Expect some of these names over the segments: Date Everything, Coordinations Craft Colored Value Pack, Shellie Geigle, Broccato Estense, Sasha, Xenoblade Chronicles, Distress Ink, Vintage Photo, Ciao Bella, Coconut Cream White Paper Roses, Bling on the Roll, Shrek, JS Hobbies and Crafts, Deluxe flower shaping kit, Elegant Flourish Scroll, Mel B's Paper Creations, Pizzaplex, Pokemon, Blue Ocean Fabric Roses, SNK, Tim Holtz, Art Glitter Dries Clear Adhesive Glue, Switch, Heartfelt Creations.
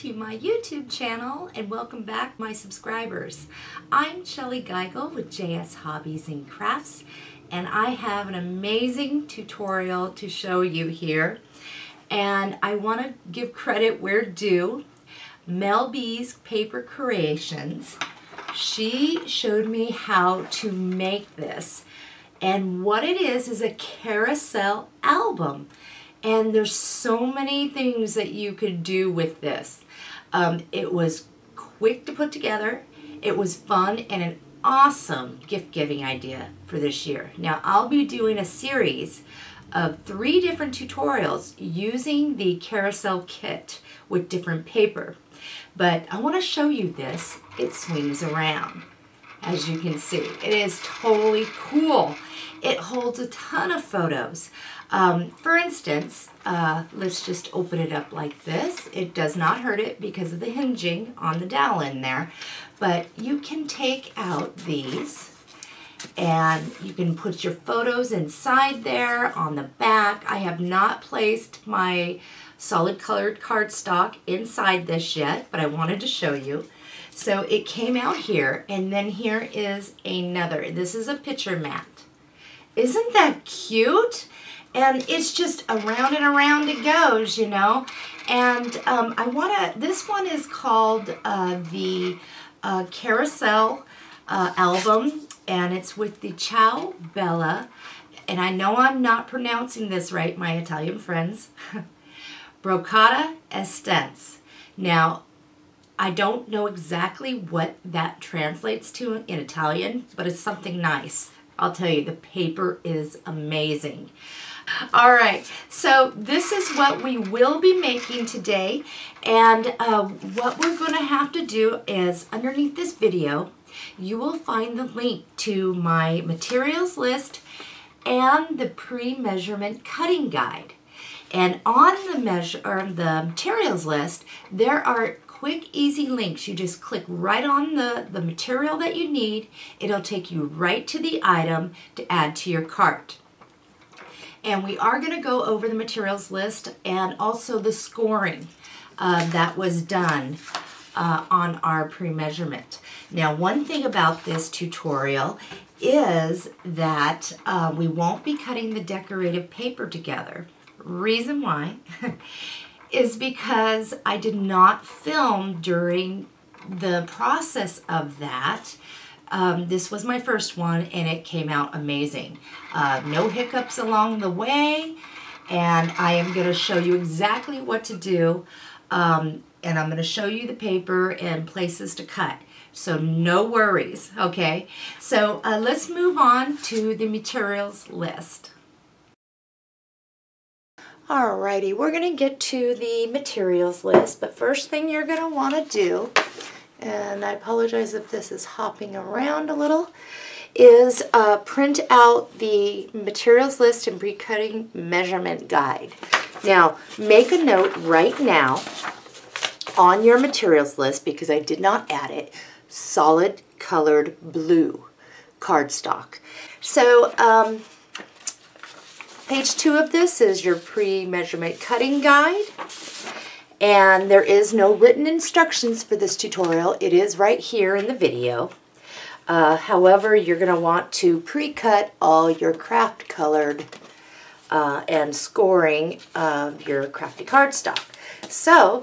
to my YouTube channel and welcome back my subscribers. I'm Shellie Geigle with JS Hobbies and Crafts, and I have an amazing tutorial to show you here. And I want to give credit where due. Mel B's Paper Creations, she showed me how to make this. And what it is a carousel album. And there's so many things that you could do with this. It was quick to put together, it was fun, and an awesome gift-giving idea for this year. Now, I'll be doing a series of 3 different tutorials using the carousel kit with different paper. But I want to show you this. It swings around, as you can see. It is totally cool. It holds a ton of photos. For instance, let's just open it up like this. It does not hurt it because of the hinging on the dowel in there, but you can take out these and you can put your photos inside there on the back. I have not placed my solid colored cardstock inside this yet, but I wanted to show you. So it came out here, and then here is another. This is a picture mat. Isn't that cute? And it's just around and around it goes, you know. And this one is called the Carousel Album, and it's with the Ciao Bella. And I know I'm not pronouncing this right, my Italian friends. Broccato Estense. Now, I don't know exactly what that translates to in Italian, but it's something nice. I'll tell you, the paper is amazing. All right, so this is what we will be making today, and what we're going to have to do is, underneath this video, you will find the link to my materials list and the pre-measurement cutting guide. And on the materials list, there are quick, easy links. You just click right on the material that you need. It'll take you right to the item to add to your cart. And we are going to go over the materials list and also the scoring that was done on our pre-measurement. Now, one thing about this tutorial is that we won't be cutting the decorative paper together. Reason why is because I did not film during the process of that. This was my first one, and it came out amazing. No hiccups along the way, and I am going to show you exactly what to do, and I'm going to show you the paper and places to cut. So no worries, okay? So let's move on to the materials list. Alrighty, we're going to get to the materials list, but first thing you're going to want to do, and I apologize if this is hopping around a little, is print out the materials list and pre-cutting measurement guide. Now, make a note right now on your materials list, because I did not add it, solid colored blue cardstock. So, Page 2 of this is your pre-measurement cutting guide, and there is no written instructions for this tutorial. It is right here in the video. However, you're going to want to pre-cut all your craft colored and scoring of your crafty cardstock. So,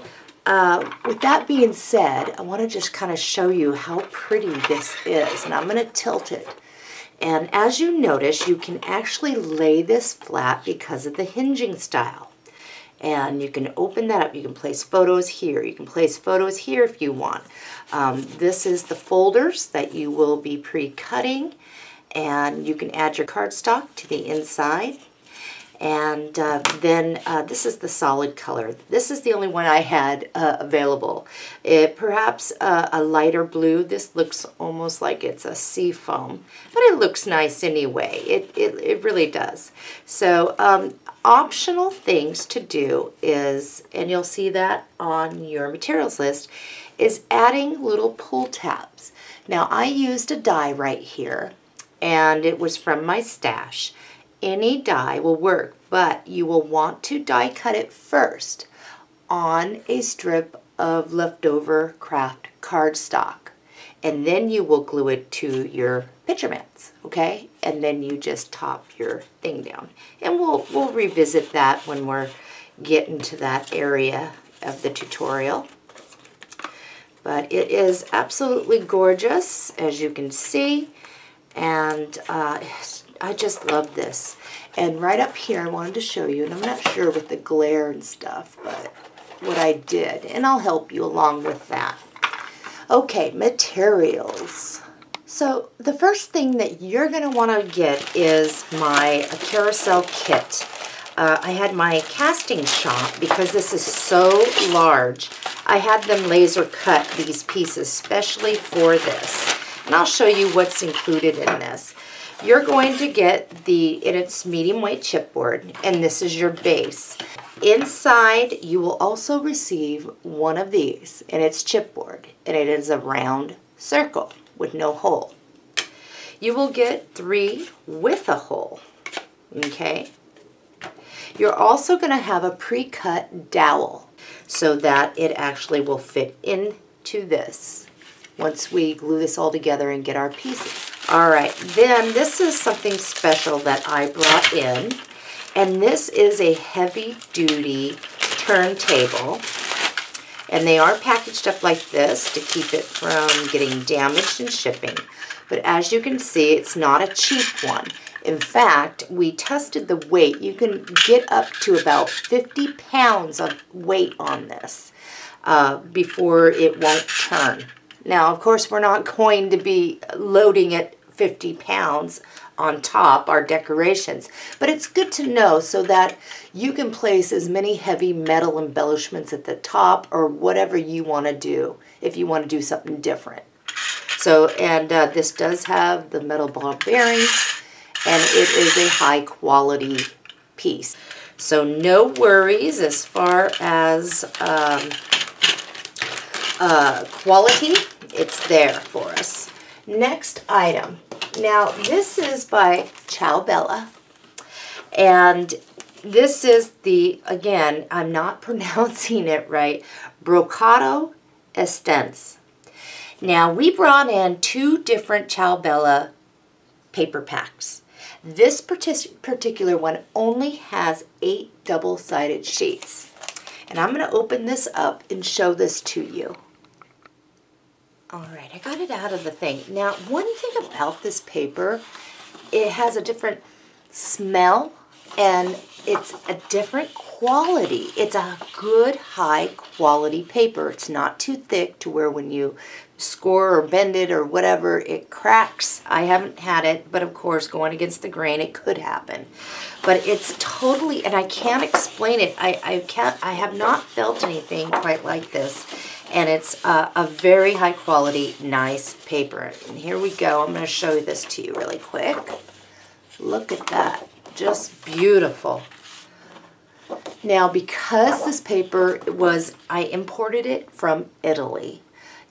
with that being said, I want to just kind of show you how pretty this is, and I'm going to tilt it. And as you notice, you can actually lay this flat because of the hinging style. And you can open that up. You can place photos here. You can place photos here if you want. This is the folders that you will be pre-cutting. And you can add your cardstock to the inside. And then this is the solid color. This is the only one I had available. Perhaps a lighter blue. This looks almost like it's a sea foam, but it looks nice anyway. It really does. So optional things to do is, and you'll see that on your materials list, is adding little pull tabs. Now, I used a die right here, and it was from my stash. Any die will work, but you will want to die cut it first on a strip of leftover craft cardstock, and then you will glue it to your picture mats, okay? And then you just top your thing down. And we'll revisit that when we're getting to that area of the tutorial. But it is absolutely gorgeous, as you can see, and I just love this. And right up here, I wanted to show you, and I'm not sure with the glare and stuff, but what I did, and I'll help you along with that. Okay, materials. So the first thing that you're going to want to get is my carousel kit. I had my casting shop, because this is so large, I had them laser cut these pieces specially for this. And I'll show you what's included in this. You're going to get the, and it's medium weight chipboard, and this is your base. Inside, you will also receive one of these, and it's chipboard, and it is a round circle with no hole. You will get 3 with a hole, okay? You're also going to have a pre-cut dowel so that it actually will fit into this once we glue this all together and get our pieces. All right, then this is something special that I brought in, and this is a heavy-duty turntable, and they are packaged up like this to keep it from getting damaged in shipping. But as you can see, it's not a cheap one. In fact, we tested the weight. You can get up to about 50 pounds of weight on this before it won't turn. Now, of course, we're not going to be loading it 50 pounds on top, our decorations, but it's good to know so that you can place as many heavy metal embellishments at the top or whatever you want to do if you want to do something different. So, and this does have the metal ball bearings, and it is a high quality piece. So no worries as far as quality, it's there for us. Next item. Now this is by Ciao Bella, and this is the, again, I'm not pronouncing it right, Broccato Estense. Now we brought in 2 different Ciao Bella paper packs. This particular one only has 8 double-sided sheets. And I'm going to open this up and show this to you. Alright, I got it out of the thing. Now, one thing about this paper, it has a different smell and it's a different quality. It's a good, high-quality paper. It's not too thick to where when you score or bend it or whatever, it cracks. I haven't had it, but of course, going against the grain, it could happen. But it's totally, and I can't explain it. I have not felt anything quite like this. And it's a very high quality, nice paper. And here we go. I'm going to show you this to you really quick. Look at that. Just beautiful. Now, because this paper was, I imported it from Italy.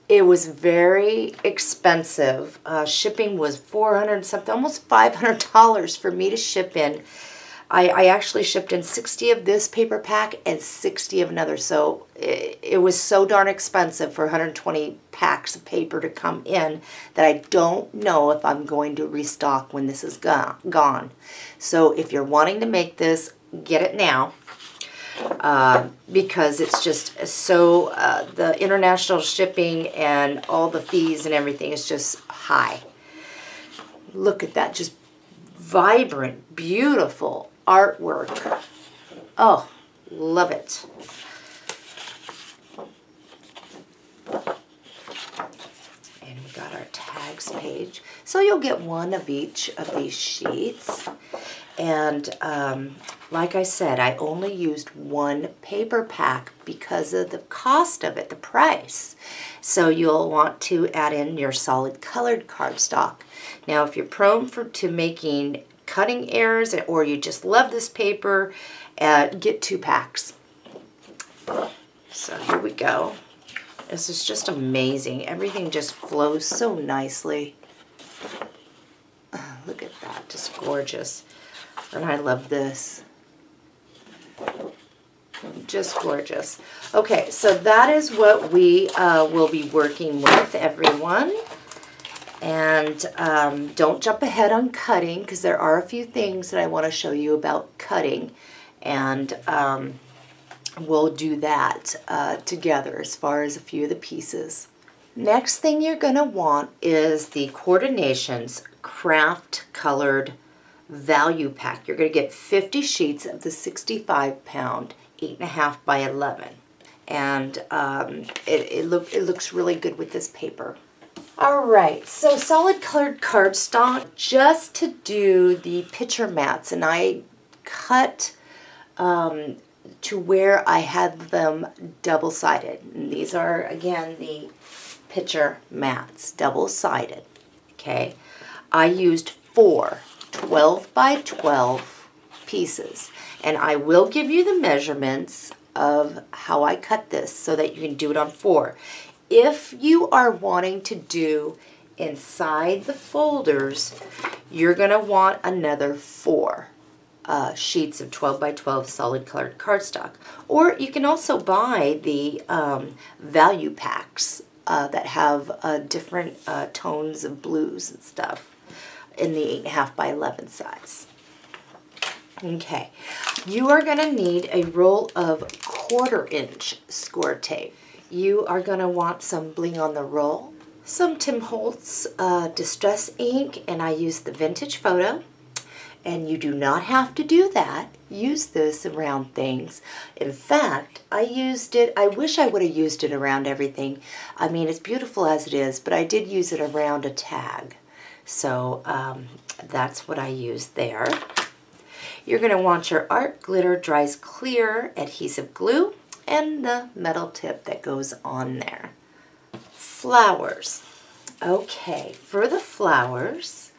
It was very expensive. Shipping was $400 something, almost $500 for me to ship in. I actually shipped in 60 of this paper pack and 60 of another. So it was so darn expensive for 120 packs of paper to come in that I don't know if I'm going to restock when this is gone. So if you're wanting to make this, get it now. Because it's just so, the international shipping and all the fees and everything is just high. Look at that, just vibrant, beautiful artwork. Oh, love it. And we got our tags page. So you'll get one of each of these sheets. And like I said, I only used 1 paper pack because of the cost of it, the price. So you'll want to add in your solid colored cardstock. Now, if you're prone to making cutting errors or you just love this paper, get 2 packs. So here we go. This is just amazing. Everything just flows so nicely. Oh, look at that, just gorgeous. And I love this. just gorgeous. Okay, so that is what we will be working with, everyone. And don't jump ahead on cutting, because there are a few things that I want to show you about cutting, and we'll do that together as far as a few of the pieces. Next thing you're going to want is the Coordinations Craft Colored Value Pack. You're going to get 50 sheets of the 65-pound 8.5 by 11, and it looks really good with this paper. All right, so solid colored cardstock just to do the picture mats, and I cut to where I had them double-sided. And these are, again, the picture mats, double-sided, okay? I used 4 12 by 12 pieces, and I will give you the measurements of how I cut this so that you can do it on 4. If you are wanting to do inside the folders, you're going to want another 4 sheets of 12 by 12 solid colored cardstock. Or you can also buy the value packs that have different tones of blues and stuff in the 8.5 by 11 size. Okay, you are going to need a roll of 1/4-inch score tape. You are going to want some Bling on the Roll, some Tim Holtz Distress Ink, and I use the Vintage Photo. And you do not have to do that. Use this around things. In fact, I used it, I wish I would have used it around everything. I mean, it's beautiful as it is, but I did use it around a tag. So that's what I used there. You're going to want your Art Glitter Dries Clear Adhesive Glue, and the metal tip that goes on there. Flowers. Okay, for the flowers,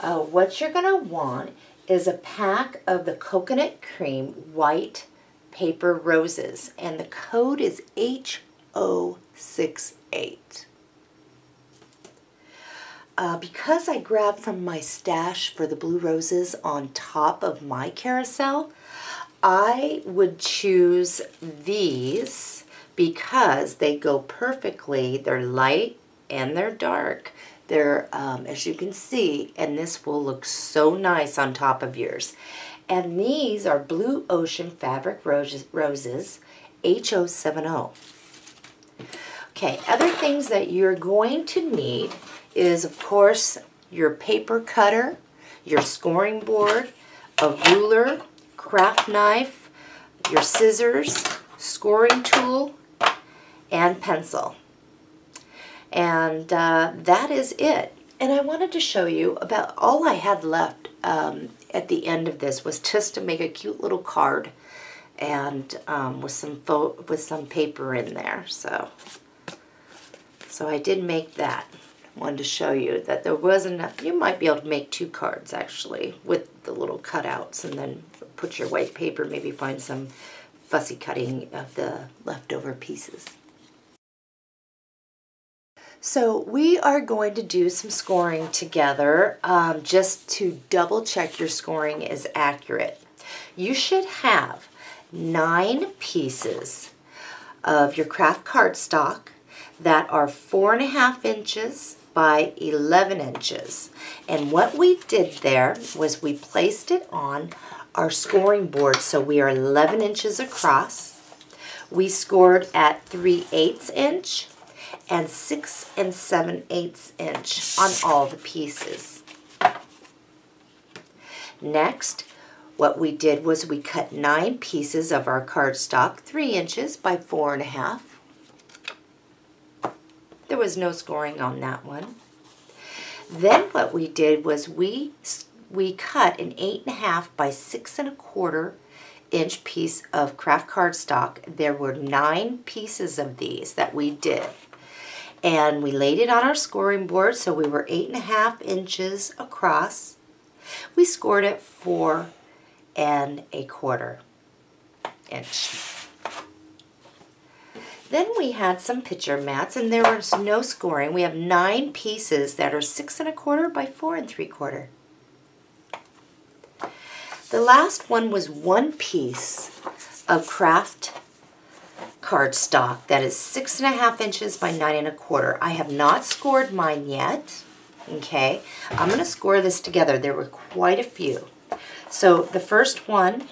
what you're gonna want is a pack of the Coconut Cream White Paper Roses, and the code is H068. Because I grabbed from my stash for the blue roses on top of my carousel, I would choose these because they go perfectly. They're light and they're dark. They're, as you can see, and this will look so nice on top of yours. And these are Blue Ocean Fabric Roses, H070. Okay, other things that you're going to need is, of course, your paper cutter, your scoring board, a ruler, craft knife, your scissors, scoring tool, and pencil. And that is it. And I wanted to show you about all I had left at the end of this was just to make a cute little card, and with some paper in there. So I did make that. I wanted to show you that there was enough. You might be able to make 2 cards actually with the little cutouts, and then put your white paper, maybe find some fussy cutting of the leftover pieces. So we are going to do some scoring together just to double check your scoring is accurate. You should have 9 pieces of your craft cardstock that are 4.5 inches by 11 inches. And what we did there was we placed it on our scoring board, so we are 11 inches across. We scored at 3/8 inch and 6 7/8 inch on all the pieces. Next, what we did was we cut 9 pieces of our cardstock, 3 inches by 4.5. There was no scoring on that one. Then what we did was we cut an 8.5 by 6.25 inch piece of craft cardstock. There were 9 pieces of these that we did. And we laid it on our scoring board, so we were 8.5 inches across. We scored at 4.25 inch. Then we had some picture mats, and there was no scoring. We have 9 pieces that are 6.25 by 4.75. The last one was 1 piece of craft cardstock that is 6.5 inches by 9.25. I have not scored mine yet. Okay, I'm going to score this together. There were quite a few. So the first one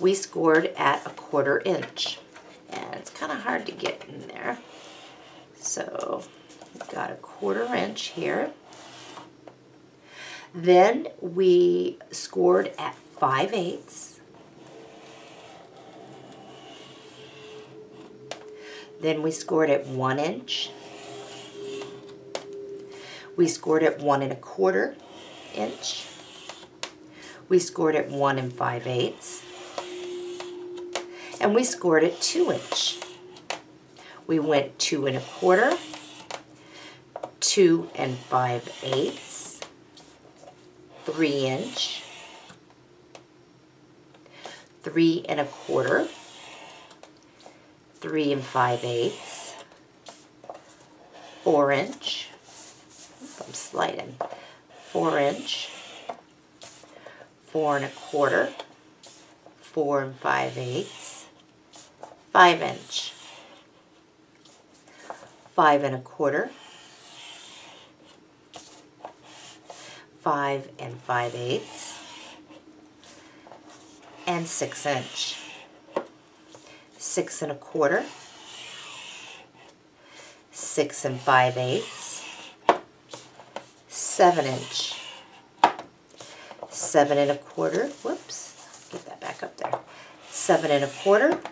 we scored at 1/4 inch. And it's kind of hard to get in there. So we've got 1/4 inch here. Then we scored at 5/8. Then we scored at 1 inch. We scored at 1.25 inch. We scored at 1 5/8. And we scored at 2 inch. We went 2.25, 2 5/8, 3 inch, 3.25, 3 5/8, 4 inch, I'm sliding, 4 inch, 4.25, 4 5/8, 5 inch, 5.25, 5 5/8, and 6 inch, 6.25, 6 5/8, 7 inch, 7.25, whoops, get that back up there, 7.25,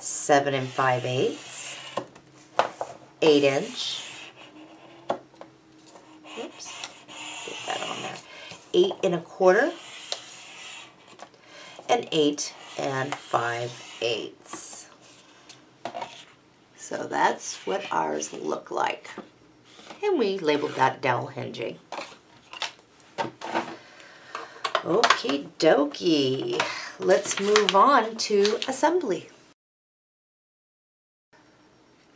7 5/8, 8 inch, whoops, get that on there, 8.25, and 8 5/8. So that's what ours look like. And we labeled that dowel hinging. Okie dokie. Let's move on to assembly.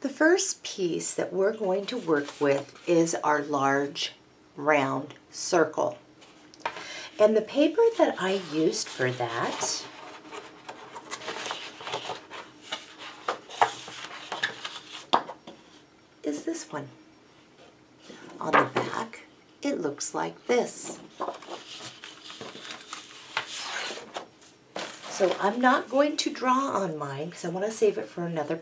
The first piece that we're going to work with is our large round circle. And the paper that I used for that is this one. On the back, it looks like this. So I'm not going to draw on mine because I want to save it for another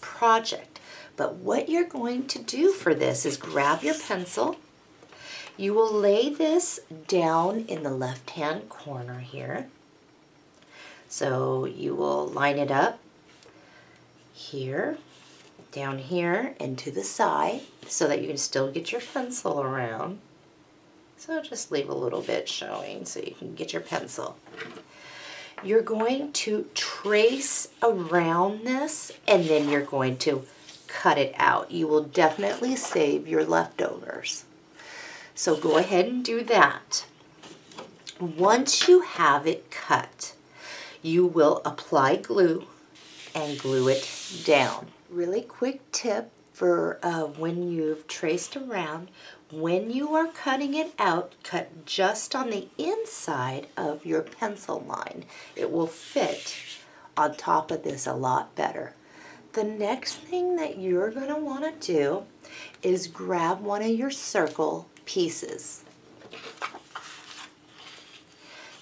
project. But what you're going to do for this is grab your pencil. You will lay this down in the left-hand corner here. So you will line it up here, down here, and to the side, so that you can still get your pencil around. So just leave a little bit showing so you can get your pencil. You're going to trace around this and then you're going to cut it out. You will definitely save your leftovers. So go ahead and do that. Once you have it cut, you will apply glue and glue it down. Really quick tip for when you've traced around, when you are cutting it out, cut just on the inside of your pencil line. It will fit on top of this a lot better. The next thing that you're going to want to do is grab one of your circle pieces.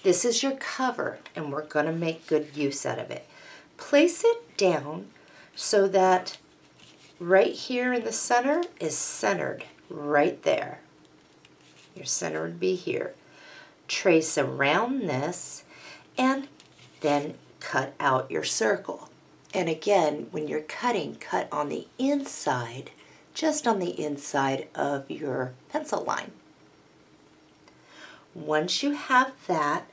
This is your cover and we're going to make good use out of it. Place it down so that right here in the center is centered right there. Your center would be here. Trace around this and then cut out your circle. And again, when you're cutting, cut on the inside, just on the inside of your pencil line. Once you have that,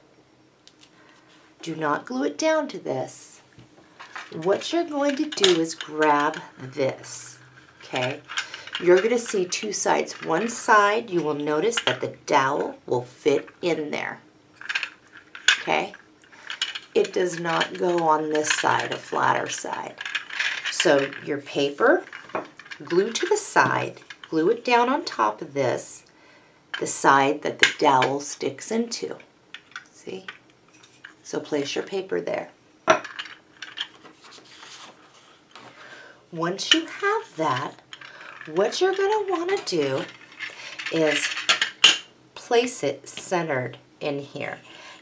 do not glue it down to this. What you're going to do is grab this, okay? You're going to see two sides. One side, you will notice that the dowel will fit in there, okay? It does not go on this side, a flatter side. So your paper, glue to the side, glue it down on top of this, the side that the dowel sticks into, see? So place your paper there. once you have that, what you're going to want to do is place it centered in here.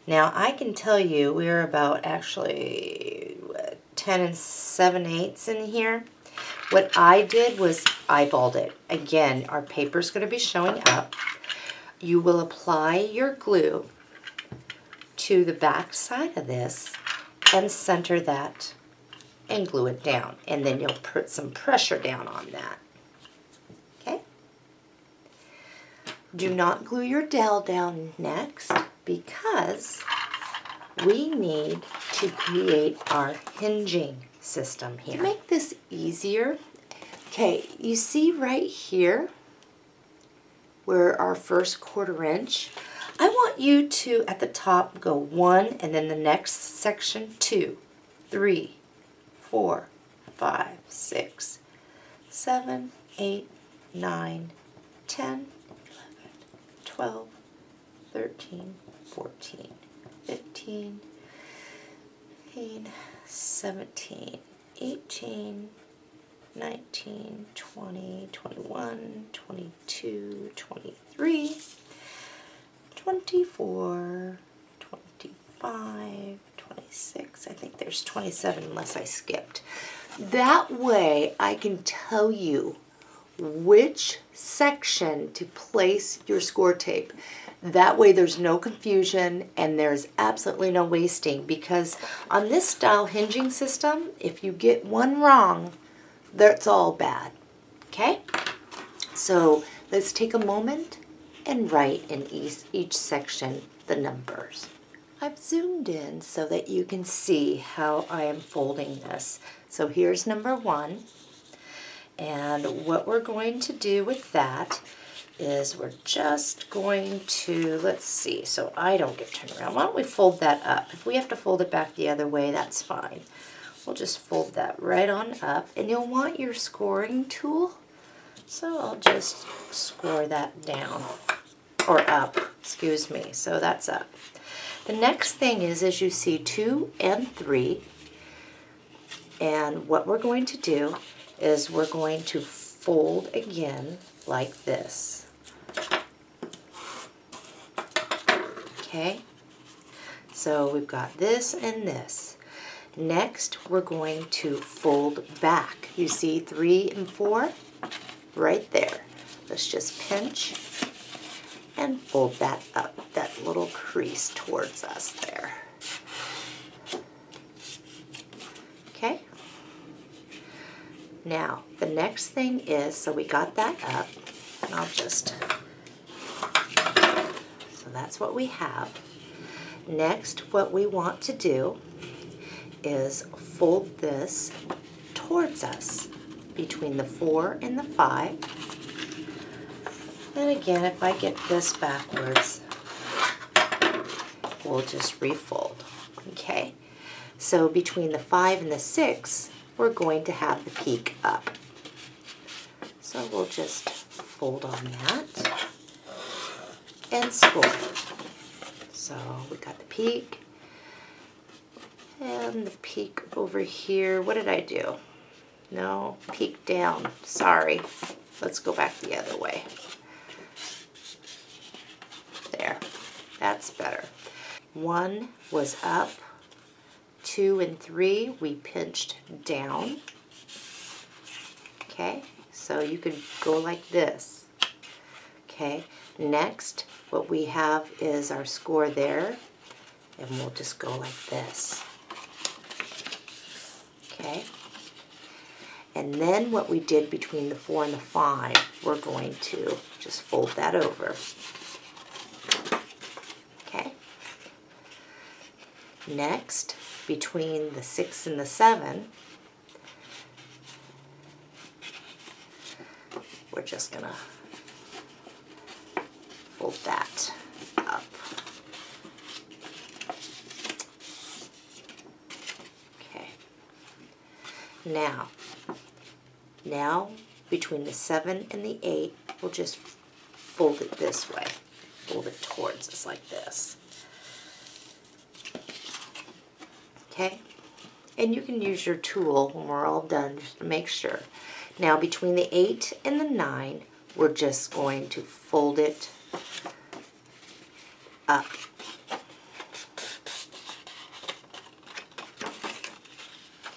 Now I can tell you we're about actually 10 7/8 in here. What I did was eyeballed it. Again, our paper's going to be showing up. You will apply your glue to the back side of this and center that and glue it down, and then you'll put some pressure down on that. Okay? Do not glue your dowel down next, because we need to create our hinging system here. To make this easier, okay, you see right here where our first 1/4 inch, I want you to, at the top, go 1, and then the next section 2, 3, 4, 5, 6, 7, 8, 9, 10, 11, 12, 13, 14, 15, 16, 17, 18, 19, 20, 21, 22, 23, 24, 25, 26. I think there's 27 unless I skipped. That way I can tell you which section to place your score tape. That way there's no confusion and there's absolutely no wasting, because on this style hinging system, if you get one wrong, that's all bad. Okay? So let's take a moment and write in each section the numbers. I've zoomed in so that you can see how I am folding this. So here's number 1. And what we're going to do with that is we're just going to, let's see, so I don't get turned around. Why don't we fold that up? If we have to fold it back the other way, that's fine. We'll just fold that right on up. And you'll want your scoring tool. So I'll just score that down, or up, excuse me. So that's up. The next thing is, as you see, 2 and 3. And what we're going to do is we're going to fold again like this. Okay, so we've got this and this. Next, we're going to fold back. You see 3 and 4 right there. Let's just pinch and fold that up, that little crease towards us there. Okay. Now, the next thing is, so we got that up, and I'll just, so that's what we have. Next, what we want to do is fold this towards us between the 4 and the 5. And again, if I get this backwards, we'll just refold. Okay, so between the 5 and the 6, we're going to have the peak up. So we'll just fold on that and score. So we got the peak and the peak over here. What did I do? No, peak down. Sorry. Let's go back the other way. There. That's better. 1 was up. 2 and 3 we pinched down. Okay, so you could go like this. Okay, next what we have is our score there, and we'll just go like this. Okay, and then what we did between the 4 and the 5, we're going to just fold that over. Okay, next between the 6 and the 7, we're just gonna fold that up. Okay. Now between the 7 and the 8, we'll just fold it this way. Fold it towards us like this. and you can use your tool when we're all done just to make sure. Now between the 8 and the 9, we're just going to fold it up.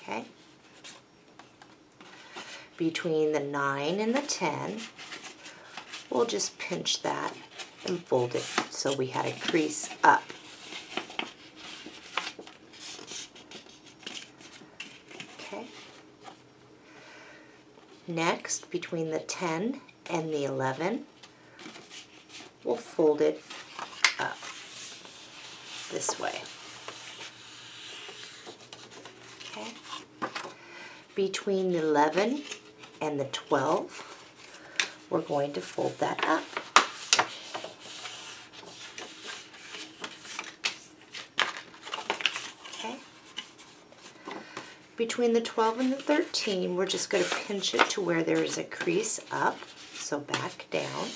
Okay. Between the 9 and the 10, we'll just pinch that and fold it so we had a crease up. Okay. Next, between the 10 and the 11, we'll fold it up this way. Okay. Between the 11 and the 12, we're going to fold that up. Okay. Between the 12 and the 13, we're just going to pinch it to where there is a crease up, so back down.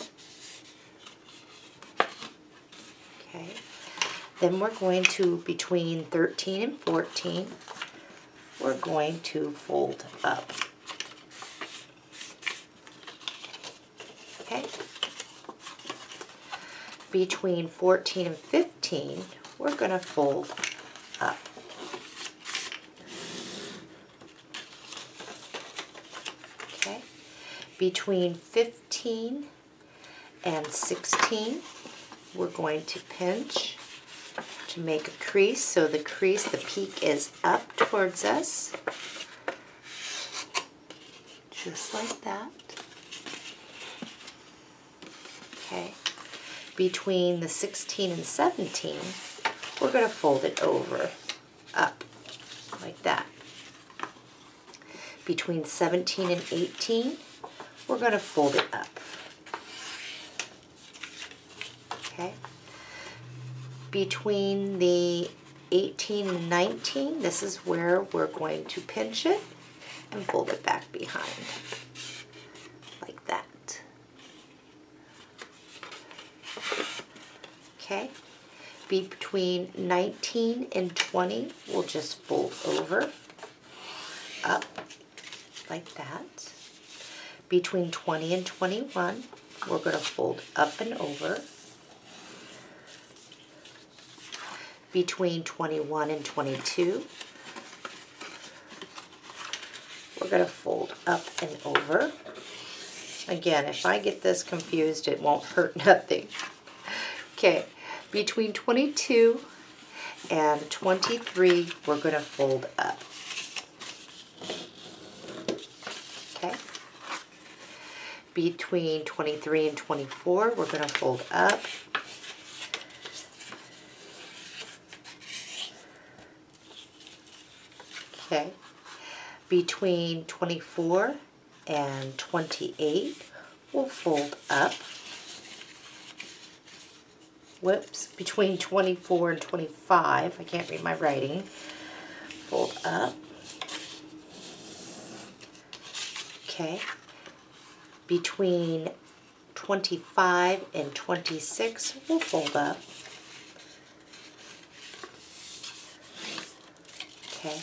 Okay. Then we're going to, between 13 and 14, we're going to fold up. Okay. Between 14 and 15, we're going to fold up. Okay. Between 15 and 16, we're going to pinch to make a crease. So the crease, the peak is up towards us. Just like that. Okay. Between the 16 and 17, we're going to fold it over, up, like that. Between 17 and 18, we're going to fold it up. Okay. Between the 18 and 19, this is where we're going to pinch it and fold it back behind, like that. Okay, between 19 and 20, we'll just fold over, up, like that. Between 20 and 21, we're going to fold up and over. Between 21 and 22, we're going to fold up and over. Again, if I get this confused, it won't hurt nothing. Okay. Between 22 and 23, we're going to fold up. Okay. Between 23 and 24, we're going to fold up. Okay. Between 24 and 28, we'll fold up. Whoops, between 24 and 25, I can't read my writing, fold up. Okay, between 25 and 26, we'll fold up. Okay,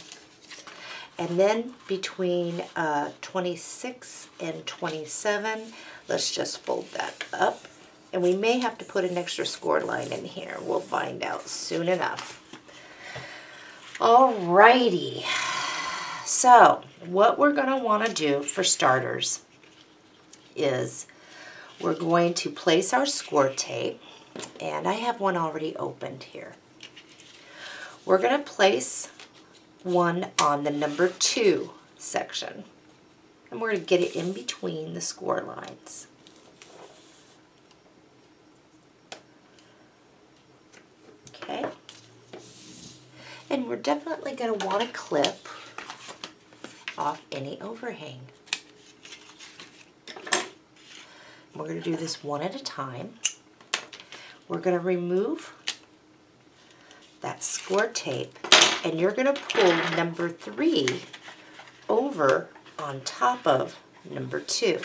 and then between 26 and 27, let's just fold that up. And we may have to put an extra score line in here. We'll find out soon enough. Alrighty. So what we're going to want to do for starters is we're going to place our score tape. And I have one already opened here. We're going to place one on the number 2 section. And we're going to get it in between the score lines. Okay, and we're definitely going to want to clip off any overhang. We're going to do this one at a time. We're going to remove that score tape, and you're going to pull number 3 over on top of number 2.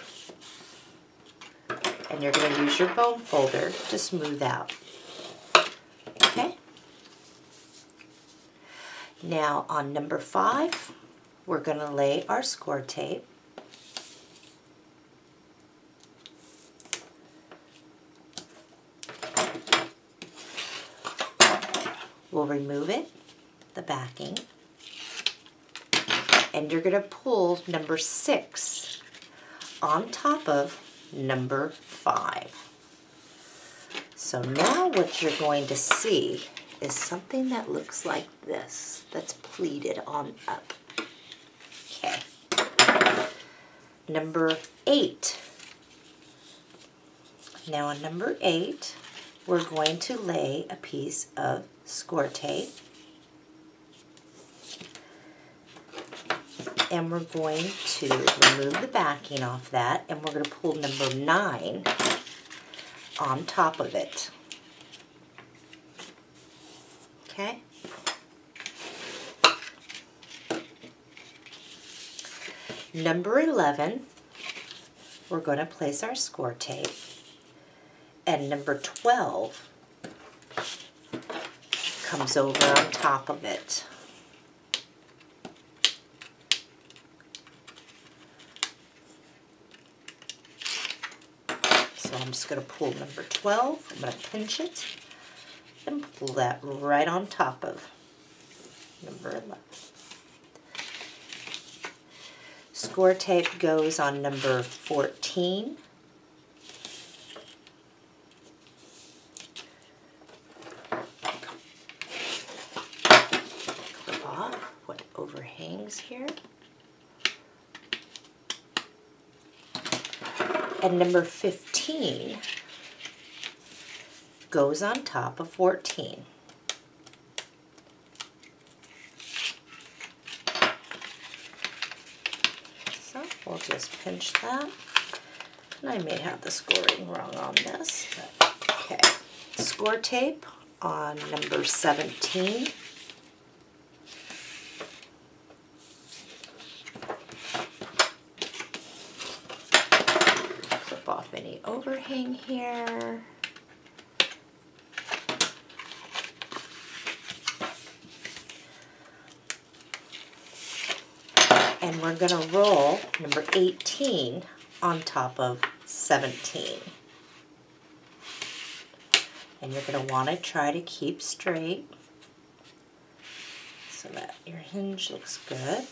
And you're going to use your bone folder to smooth out. Now on number 5, we're going to lay our score tape. We'll remove it, the backing, and you're going to pull number 6 on top of number 5. So now what you're going to see is something that looks like this, that's pleated on up. Okay. Number 8. Now on number 8, we're going to lay a piece of score tape. And we're going to remove the backing off that, and we're going to pull number 9 on top of it. Okay. Number 11, we're going to place our score tape. And number 12 comes over on top of it. I'm just going to pull number 12, I'm going to pinch it, and pull that right on top of number 11. Score tape goes on number 14. Clip off what overhangs here. And number 15 goes on top of 14. So we'll just pinch that. And I may have the scoring wrong on this, but okay. Score tape on number 17. Overhang here. And we're going to roll number 18 on top of 17. And you're going to want to try to keep straight so that your hinge looks good.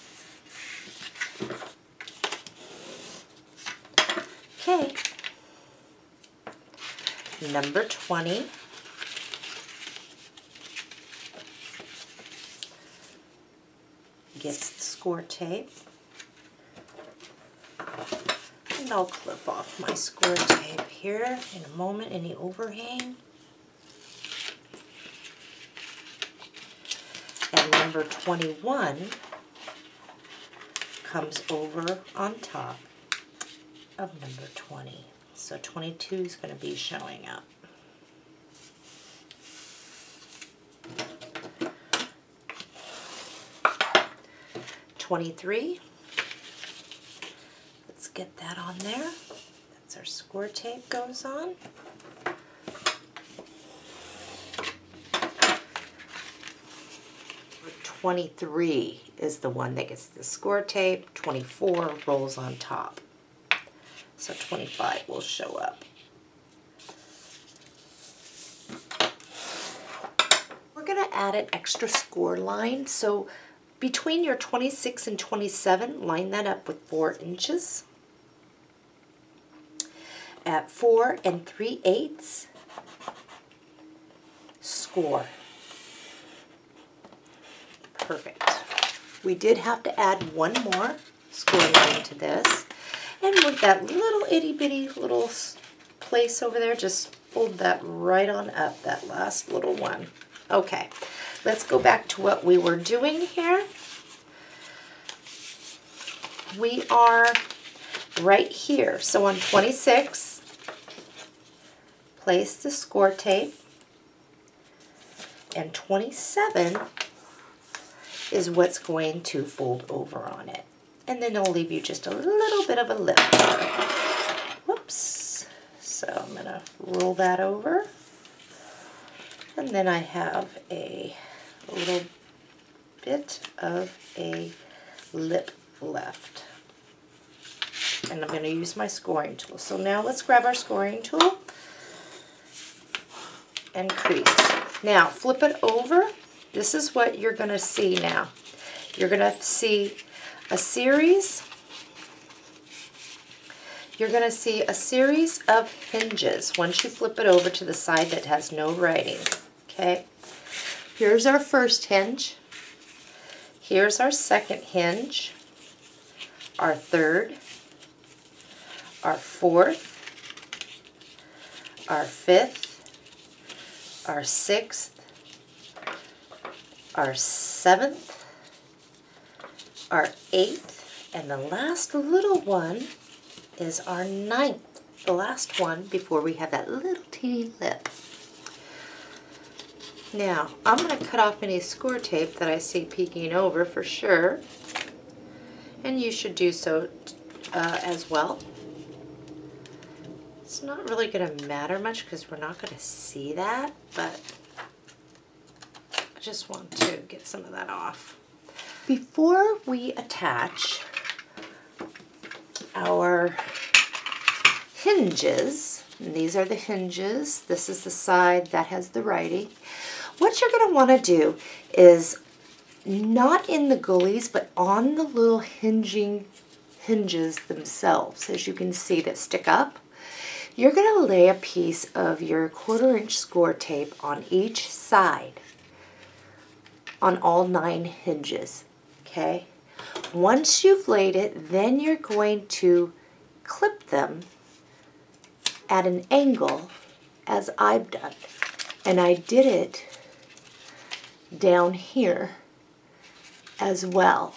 Okay. Number 20, gets the score tape, and I'll clip off my score tape here in a moment, any overhang. And number 21 comes over on top of number 20. So 22 is going to be showing up. . 23, let's get that on there. That's our score tape goes on. . Number 23 is the one that gets the score tape. 24 rolls on top. So 25 will show up. We're going to add an extra score line. So between your 26 and 27, line that up with 4 inches. At 4 3/8, score. Perfect. We did have to add one more score line to this. And with that little itty bitty little place over there, just fold that right on up, that last little one. Okay, let's go back to what we were doing here. We are right here. So on 26, place the score tape. And 27 is what's going to fold over on it. And then it'll leave you just a little bit of a lip. Whoops. So I'm going to roll that over. And then I have a little bit of a lip left. And I'm going to use my scoring tool. So now let's grab our scoring tool and crease. Now flip it over. This is what you're going to see now. You're going to see a series. You're going to see a series of hinges once you flip it over to the side that has no writing. Okay, here's our first hinge. Here's our second hinge, our third, our fourth, our fifth, our sixth, our seventh, our eighth, and the last little one is our ninth, the last one before we have that little teeny lip. Now, I'm going to cut off any score tape that I see peeking over for sure, and you should do so as well. It's not really going to matter much because we're not going to see that, but I just want to get some of that off. Before we attach our hinges, and these are the hinges, this is the side that has the writing, what you're going to want to do is not in the gullies but on the little hinging hinges themselves, as you can see, that stick up. You're going to lay a piece of your 1/4 inch score tape on each side on all 9 hinges. Okay, once you've laid it, then you're going to clip them at an angle, as I've done, and I did it down here as well.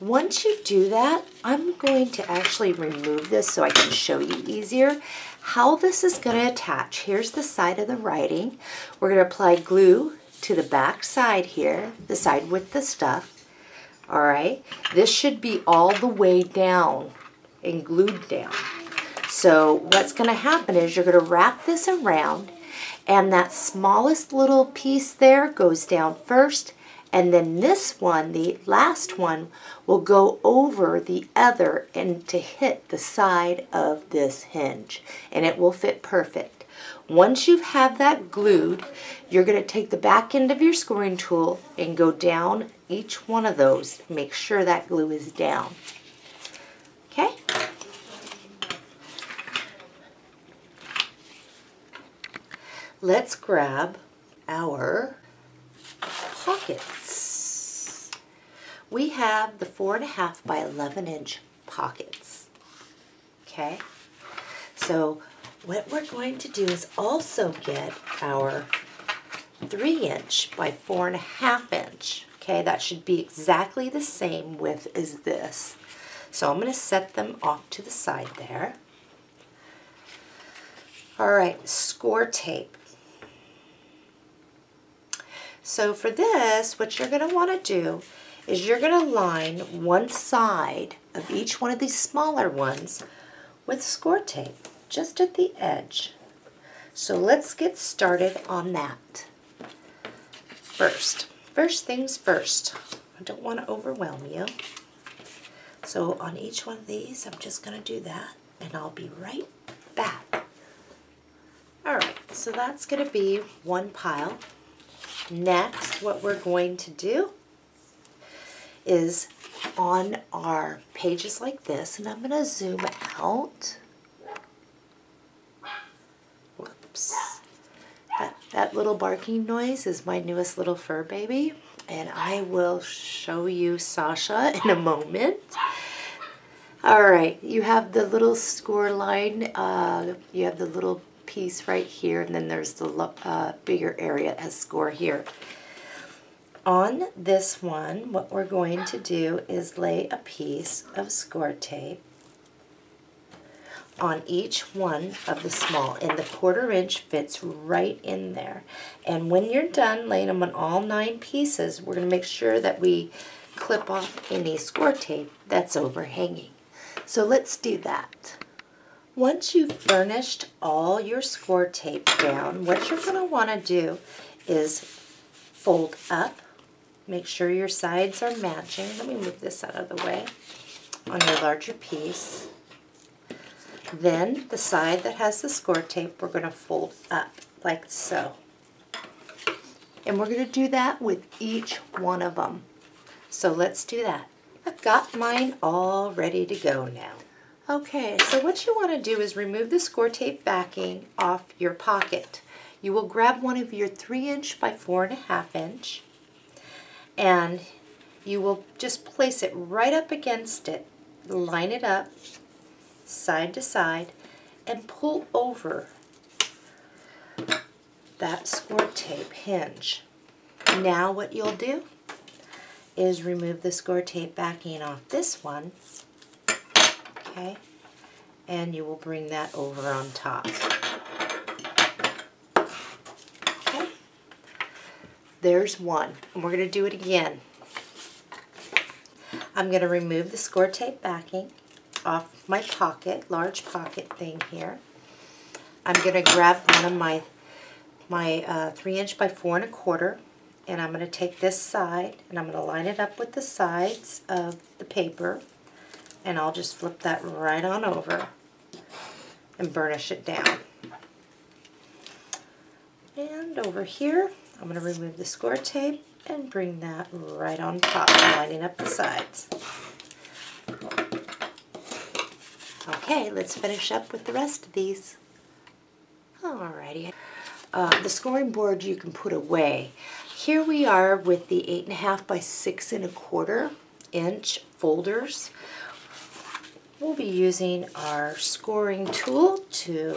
Once you do that, I'm going to actually remove this so I can show you easier how this is going to attach. Here's the side of the writing. We're going to apply glue to the back side here, the side with the stuff. All right, this should be all the way down and glued down. So what's going to happen is you're going to wrap this around, and that smallest little piece there goes down first, and then this one, the last one, will go over the other and to hit the side of this hinge, and it will fit perfect. Once you've had that glued, you're going to take the back end of your scoring tool and go down each one of those. Make sure that glue is down. Okay? Let's grab our pockets. We have the 4.5 by 11 inch pockets. Okay, so what we're going to do is also get our 3 inch by 4.5 inch. Okay, that should be exactly the same width as this. So I'm going to set them off to the side there. All right, score tape. So for this, what you're going to want to do is you're going to line one side of each one of these smaller ones with score tape, just at the edge. So let's get started on that. First things first. I don't want to overwhelm you. So on each one of these, I'm just going to do that, and I'll be right back. All right, so that's going to be one pile. Next, what we're going to do is on our pages like this, and I'm going to zoom out. Whoops. That little barking noise is my newest little fur baby, and I will show you Sasha in a moment. All right, you have the little score line, you have the little piece right here, and then there's the bigger area as score here. On this one, what we're going to do is lay a piece of score tape on each one of the small, and the 1/4 inch fits right in there. And when you're done laying them on all 9 pieces, we're going to make sure that we clip off any score tape that's overhanging. So let's do that. Once you've burnished all your score tape down, what you're going to want to do is fold up. Make sure your sides are matching. Let me move this out of the way on your larger piece. Then the side that has the score tape, we're going to fold up like so. And we're going to do that with each one of them. So let's do that. I've got mine all ready to go now. Okay, so what you want to do is remove the score tape backing off your pocket. You will grab one of your 3" by 4.5" and you will just place it right up against it, line it up side to side, and pull over that score tape hinge. Now what you'll do is remove the score tape backing off this one, okay, and you will bring that over on top. Okay, there's one, and we're going to do it again. I'm going to remove the score tape backing off my pocket, large pocket thing here. I'm going to grab one of my 3" by 4.25", and I'm going to take this side and I'm going to line it up with the sides of the paper, and I'll just flip that right on over and burnish it down. And over here, I'm going to remove the score tape and bring that right on top, lining up the sides. Okay, let's finish up with the rest of these. Alrighty. The scoring board you can put away. Here we are with the 8.5 by 6.25" folders. We'll be using our scoring tool to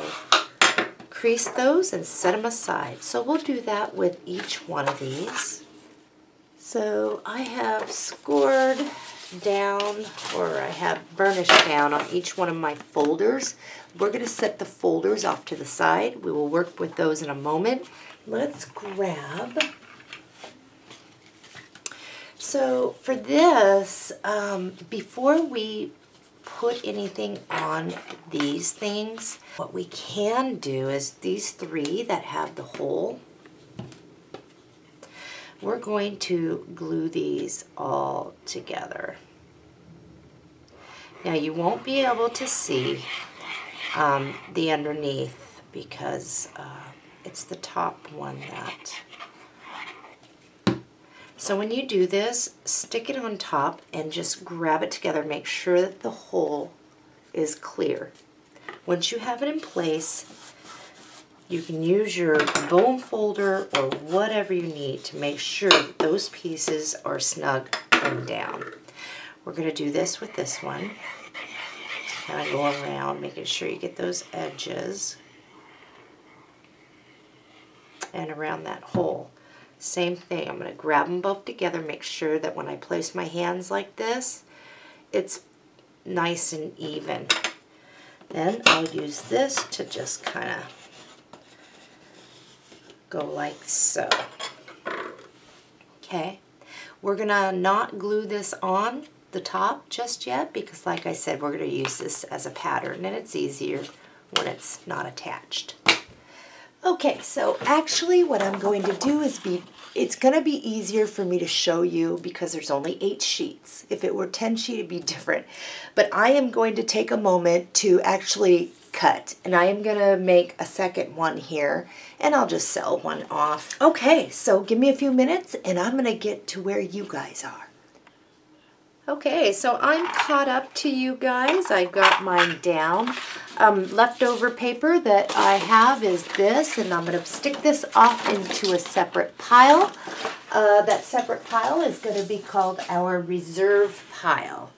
crease those and set them aside. So we'll do that with each one of these. So I have scored down, or I have burnished down on each one of my folders. We're going to set the folders off to the side. We will work with those in a moment. Let's grab. So for this, before we put anything on these things, what we can do is these three that have the hole, we're going to glue these all together. Now you won't be able to see the underneath because it's the top one that. So when you do this, stick it on top and just grab it together. Make sure that the hole is clear. Once you have it in place, you can use your bone folder or whatever you need to make sure that those pieces are snug and down. We're going to do this with this one. Kind of go around, making sure you get those edges and around that hole. Same thing, I'm going to grab them both together, make sure that when I place my hands like this, it's nice and even. Then I'll use this to just kind of go like so. Okay, we're gonna not glue this on the top just yet because, like I said, we're gonna use this as a pattern and it's easier when it's not attached. Okay, so actually what I'm going to do is it's gonna be easier for me to show you because there's only 8 sheets. If it were 10 sheets, it'd be different. But I am going to take a moment to actually cut, and I am gonna make a second one here, and I'll just sell one off. Okay, so give me a few minutes and I'm gonna get to where you guys are. Okay, so I'm caught up to you guys. I got mine down. Leftover paper that I have is this, and I'm gonna stick this off into a separate pile. That separate pile is gonna be called our reserve pile.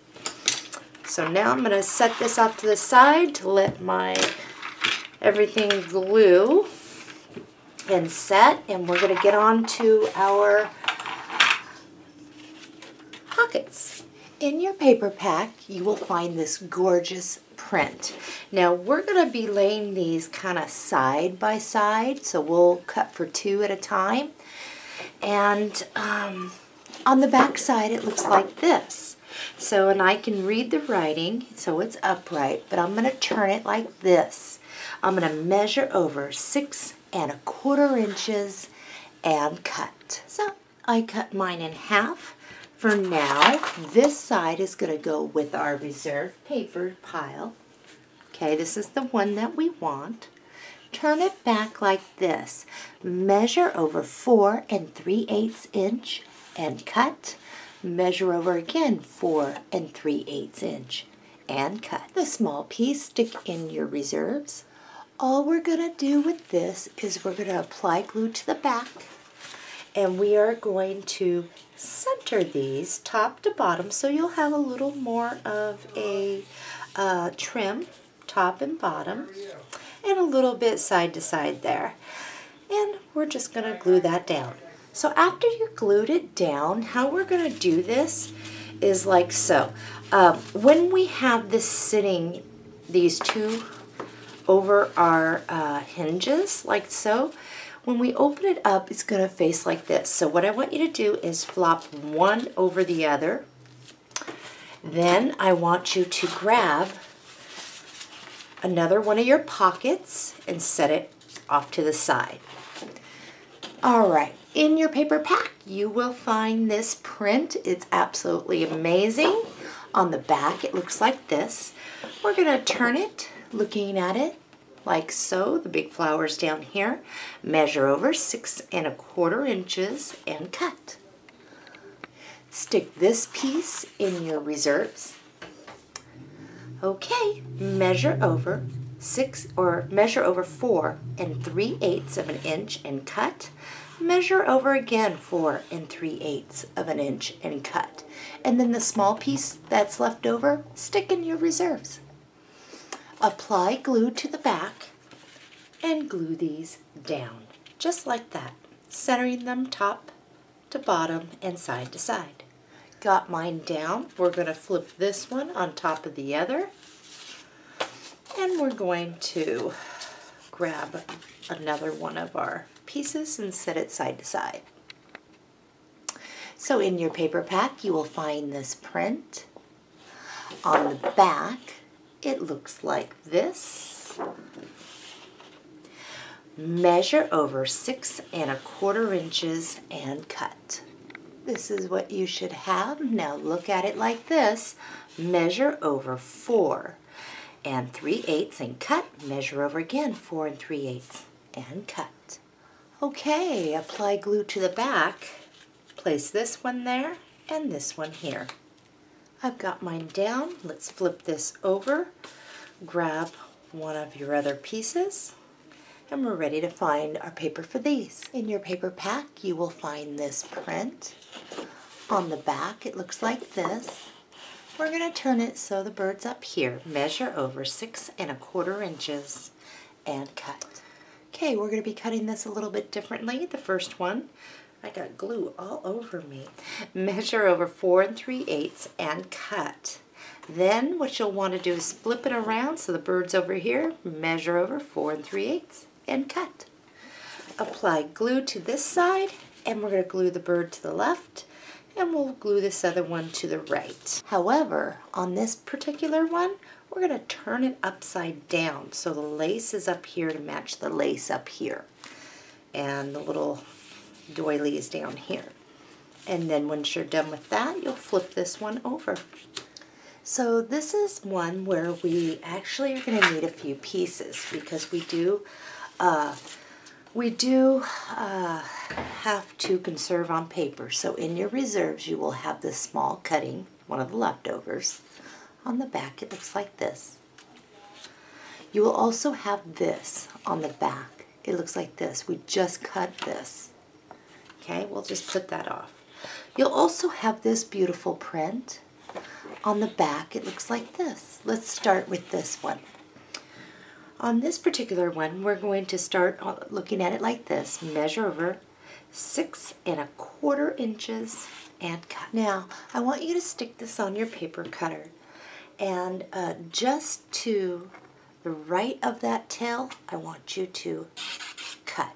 So now I'm going to set this off to the side to let my everything glue and set, and we're going to get on to our pockets. In your paper pack, you will find this gorgeous print. Now we're going to be laying these kind of side by side, so we'll cut for 2 at a time. And on the back side, it looks like this. So, and I can read the writing, so it's upright, but I'm going to turn it like this. I'm going to measure over 6.25 inches and cut. So I cut mine in half. For now, this side is going to go with our reserve paper pile. Okay, this is the one that we want. Turn it back like this. Measure over 4 3/8 inch and cut. Measure over again 4 3/8 inch and cut. The small piece, stick in your reserves. All we're gonna do with this is we're gonna apply glue to the back, and we are going to center these top to bottom so you'll have a little more of a trim top and bottom, and a little bit side to side there. And we're just gonna glue that down. So after you glued it down, how we're gonna do this is like so. When we have this sitting, these two over our hinges, like so, when we open it up, it's gonna face like this. So what I want you to do is flop one over the other. Then I want you to grab another one of your pockets and set it off to the side. All right, in your paper pack, you will find this print. It's absolutely amazing. On the back, it looks like this. We're gonna turn it, looking at it like so, the big flowers down here. Measure over 6 1/4 inches and cut. Stick this piece in your reserves. Okay, measure over 4 3/8 inch and cut. Measure over again 4 3/8 inch and cut. And then the small piece that's left over, stick in your reserves. Apply glue to the back and glue these down, just like that, centering them top to bottom and side to side. Got mine down. We're going to flip this one on top of the other, and we're going to grab another one of our pieces and set it side to side. So in your paper pack, you will find this print. On the back, it looks like this. Measure over 6 1/4 inches and cut. This is what you should have. Now look at it like this. Measure over 4 3/8 and cut. Measure over again 4 3/8 and cut. Okay, apply glue to the back. Place this one there and this one here. I've got mine down. Let's flip this over. Grab one of your other pieces. And we're ready to find our paper for these. In your paper pack, you will find this print. On the back, it looks like this. We're gonna turn it so the bird's up here. Measure over 6 1/4 inches and cut. Okay, we're gonna be cutting this a little bit differently. The first one, I got glue all over me. Measure over 4 3/8 and cut. Then what you'll want to do is flip it around so the bird's over here. Measure over 4 3/8 and cut. Apply glue to this side, and we're going to glue the bird to the left, and we'll glue this other one to the right. However, on this particular one, we're going to turn it upside down so the lace is up here to match the lace up here, and the little doily is down here. And then once you're done with that, you'll flip this one over. So this is one where we actually are going to need a few pieces, because we do have to conserve on paper. So in your reserves, you will have this small cutting, one of the leftovers. On the back, it looks like this. You will also have this on the back. It looks like this. We just cut this. Okay, we'll just put that off. You'll also have this beautiful print. On the back, it looks like this. Let's start with this one. On this particular one, we're going to start looking at it like this. Measure over 6 1/4 inches and cut. Now, I want you to stick this on your paper cutter. And just to the right of that tail, I want you to cut.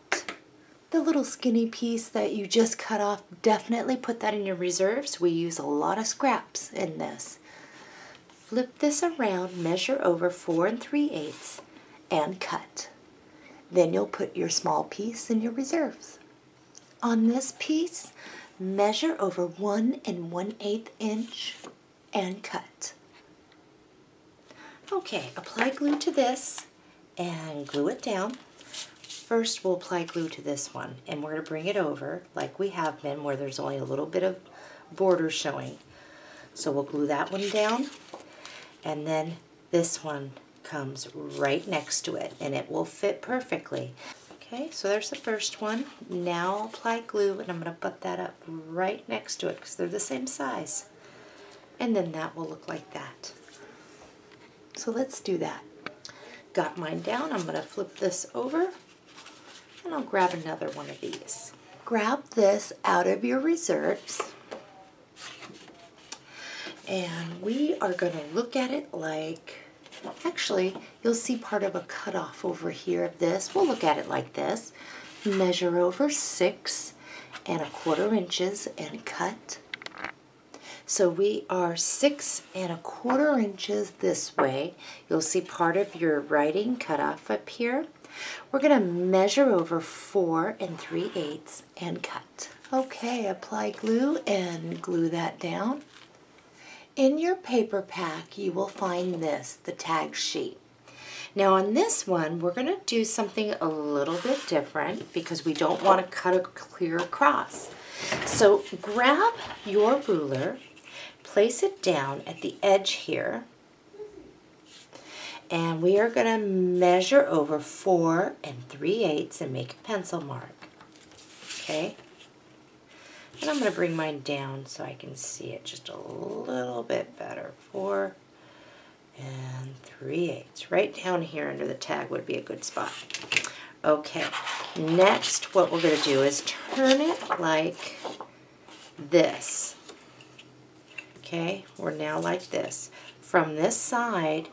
The little skinny piece that you just cut off, definitely put that in your reserves. We use a lot of scraps in this. Flip this around, measure over 4 3/8 and cut. Then you'll put your small piece in your reserves. on this piece, measure over 1 1/8 inch and cut. Okay, apply glue to this and glue it down. First we'll apply glue to this one, and we're going to bring it over like we have been where there's only a little bit of border showing. So we'll glue that one down, and then this one comes right next to it and it will fit perfectly. Okay, so there's the first one. Now I'll apply glue and I'm going to put that up right next to it because they're the same size. And then that will look like that. So let's do that. Got mine down. I'm going to flip this over and I'll grab another one of these. Grab this out of your reserves. And we are going to look at it like, well, actually, you'll see part of a cutoff over here of this. We'll look at it like this. Measure over 6 1/4 inches and cut. So we are 6 1/4 inches this way. You'll see part of your writing cutoff up here. We're going to measure over 4 3/8 and cut. Okay, apply glue and glue that down. In your paper pack, you will find this, the tag sheet. Now on this one, we're going to do something a little bit different because we don't want to cut a clear cross. So grab your ruler, place it down at the edge here, and we are going to measure over 4 3/8 and make a pencil mark. Okay? And I'm going to bring mine down so I can see it just a little bit better. 4 3/8. Right down here under the tag would be a good spot. Okay, next what we're going to do is turn it like this. Okay, we're now like this. From this side,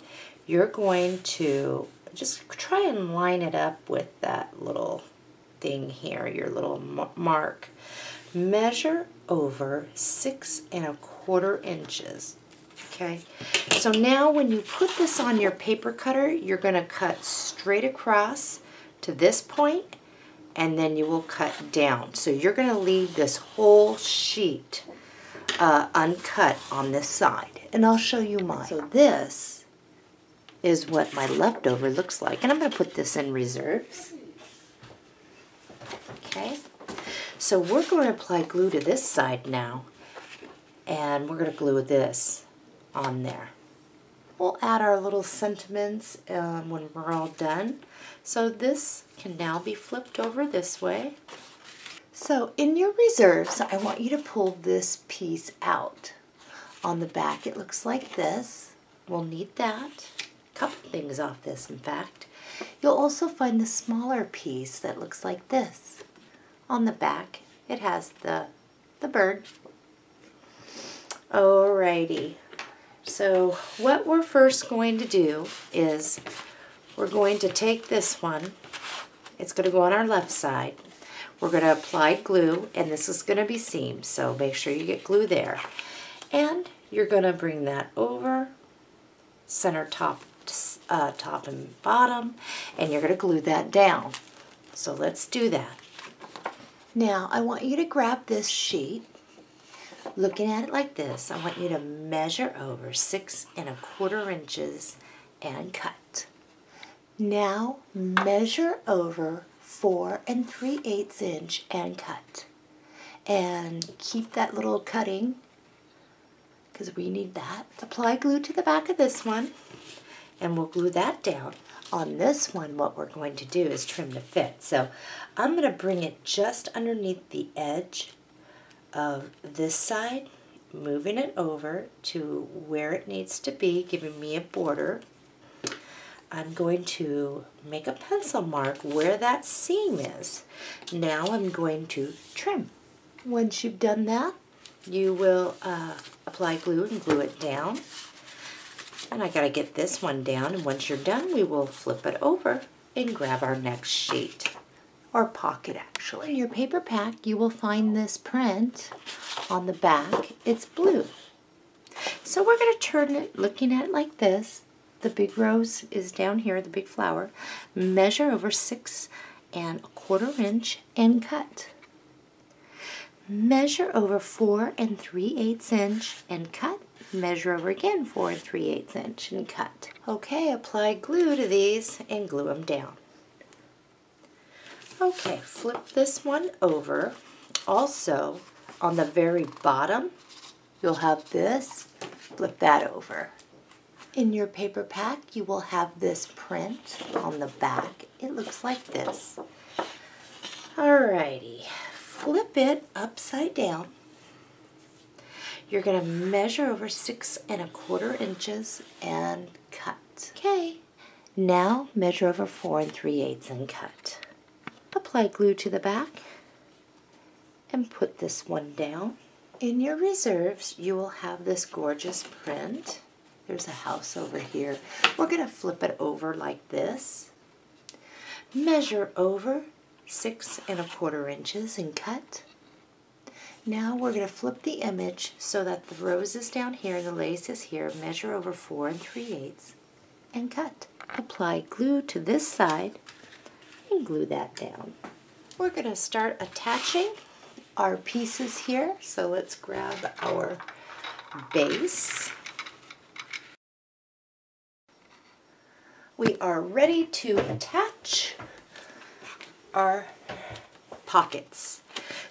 you're going to just try and line it up with that little thing here, your little mark. Measure over 6 1/4 inches. Okay, so now when you put this on your paper cutter, you're going to cut straight across to this point, and then you will cut down. So you're going to leave this whole sheet uncut on this side, and I'll show you mine. So this is what my leftover looks like, and I'm going to put this in reserves. Okay. So we're going to apply glue to this side now, and we're going to glue this on there. We'll add our little sentiments when we're all done. So this can now be flipped over this way. So in your reserves, I want you to pull this piece out. On the back it looks like this. We'll need that. A couple things off this, in fact. You'll also find the smaller piece that looks like this. On the back, it has the bird. Alrighty, so what we're first going to do is we're going to take this one. It's going to go on our left side. We're going to apply glue, and this is going to be seamed, so make sure you get glue there. And you're going to bring that over, center top and bottom, and you're going to glue that down. So let's do that. Now, I want you to grab this sheet, looking at it like this. I want you to measure over 6 1/4 inches and cut. Now, measure over 4 3/8 inch and cut. And keep that little cutting, because we need that. Apply glue to the back of this one, and we'll glue that down. On this one, what we're going to do is trim to fit. So I'm going to bring it just underneath the edge of this side, moving it over to where it needs to be, giving me a border. I'm going to make a pencil mark where that seam is. Now I'm going to trim. Once you've done that, you will apply glue and glue it down. And I got to get this one down, and once you're done, we will flip it over and grab our next sheet, or pocket actually. In your paper pack, you will find this print on the back. It's blue. So we're going to turn it, looking at it like this. The big rose is down here, the big flower. Measure over 6 1/4 inch and cut. measure over 4 3/8 inch and cut. Measure over again 4 3/8 inch and cut. Okay, apply glue to these and glue them down. Okay, flip this one over. Also, on the very bottom, you'll have this. Flip that over. In your paper pack, you will have this print on the back. It looks like this. Alrighty, flip it upside down. You're gonna measure over 6 1/4 inches and cut. Okay, now measure over 4 3/8 and cut. Apply glue to the back and put this one down. In your reserves, you will have this gorgeous print. There's a house over here. We're gonna flip it over like this. Measure over 6 1/4 inches and cut. Now we're going to flip the image so that the rose is down here and the lace is here. Measure over 4 3/8 and cut. Apply glue to this side and glue that down. We're going to start attaching our pieces here. So let's grab our base. We are ready to attach our pockets.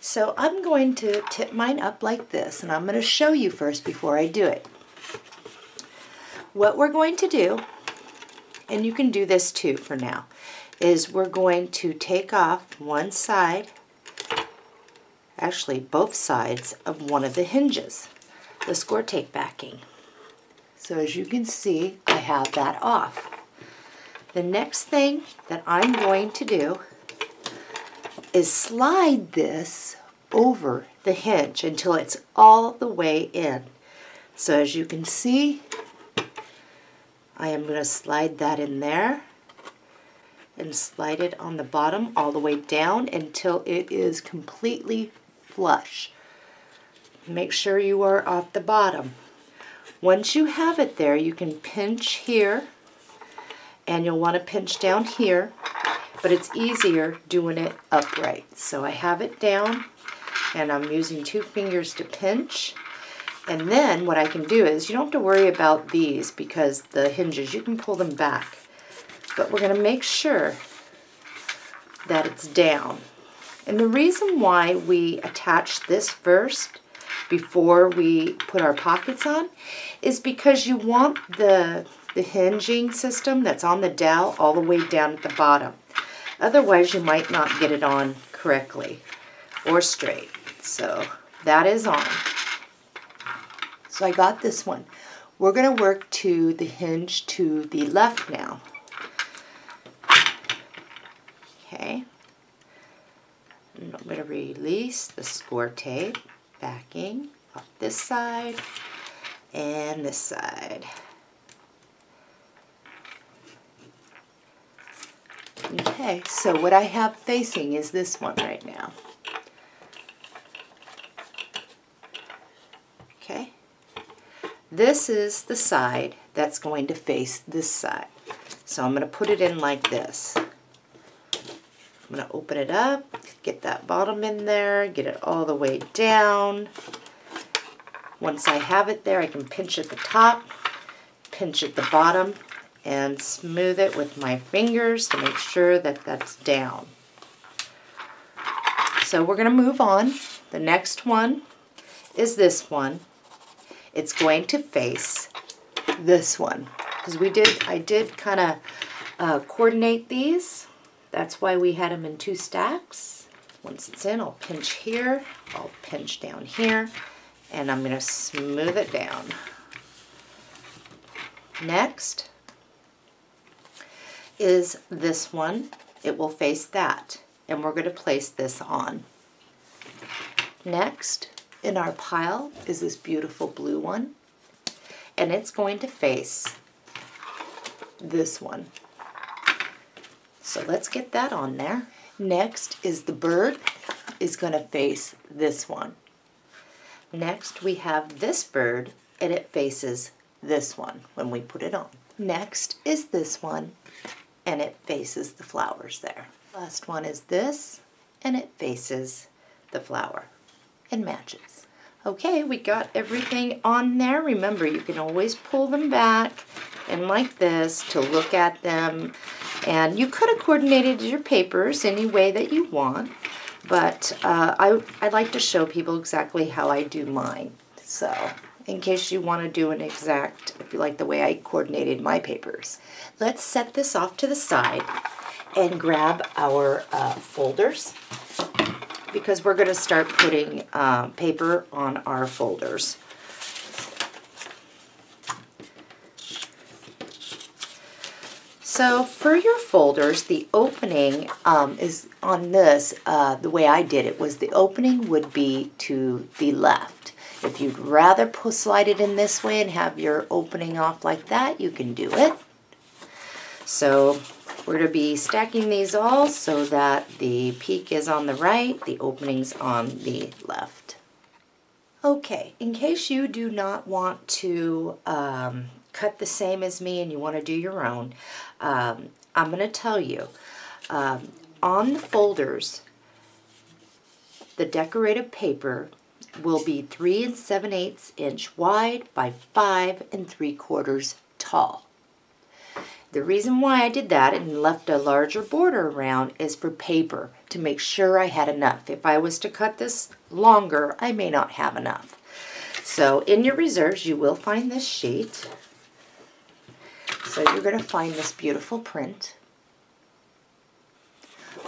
So I'm going to tip mine up like this, and I'm going to show you first before I do it. What we're going to do, and you can do this too for now, is we're going to take off one side, actually both sides of one of the hinges, the score tape backing. So as you can see, I have that off. The next thing that I'm going to do is slide this over the hinge until it's all the way in. So as you can see, I am going to slide that in there and slide it on the bottom all the way down until it is completely flush. Make sure you are off the bottom. Once you have it there, you can pinch here, and you'll want to pinch down here, but it's easier doing it upright. So I have it down, and I'm using 2 fingers to pinch. And then what I can do is, you don't have to worry about these because the hinges, you can pull them back. But we're gonna make sure that it's down. And the reason why we attach this first before we put our pockets on is because you want the hinging system that's on the dowel all the way down at the bottom. Otherwise, you might not get it on correctly or straight. So that is on. So I got this one. We're going to work to the hinge to the left now. Okay. I'm going to release the score tape backing off this side and this side. Okay, so what I have facing is this one right now. Okay, this is the side that's going to face this side. So I'm going to put it in like this. I'm going to open it up, get that bottom in there, get it all the way down. Once I have it there, I can pinch at the top, pinch at the bottom, and smooth it with my fingers to make sure that that's down. So we're going to move on. The next one is this one. It's going to face this one because I did kind of coordinate these. That's why we had them in 2 stacks. Once it's in, I'll pinch here, I'll pinch down here, and I'm going to smooth it down. Next is this one. It will face that, and we're going to place this on. Next in our pile is this beautiful blue one, and it's going to face this one. So let's get that on there. Next is the bird, is going to face this one. Next we have this bird, and it faces this one when we put it on. Next is this one, and it faces the flowers there. Last one is this, and it faces the flower. and matches. Okay, we got everything on there. Remember, you can always pull them back and like this to look at them. And you could have coordinated your papers any way that you want, but I like to show people exactly how I do mine. So in case you want to do an exact, if you like the way I coordinated my papers. Let's set this off to the side and grab our folders, because we're going to start putting paper on our folders. So for your folders, the opening is on this, the way I did it was the opening would be to the left. If you'd rather slide it in this way and have your opening off like that, you can do it. So we're going to be stacking these all so that the peak is on the right, the opening's on the left. Okay, in case you do not want to cut the same as me and you want to do your own, I'm going to tell you, on the folders, the decorative paper will be 3 7/8 inch wide by 5 3/4 tall. The reason why I did that and left a larger border around is for paper, to make sure I had enough. If I was to cut this longer, I may not have enough. So in your reserves, you will find this sheet. So you're going to find this beautiful print.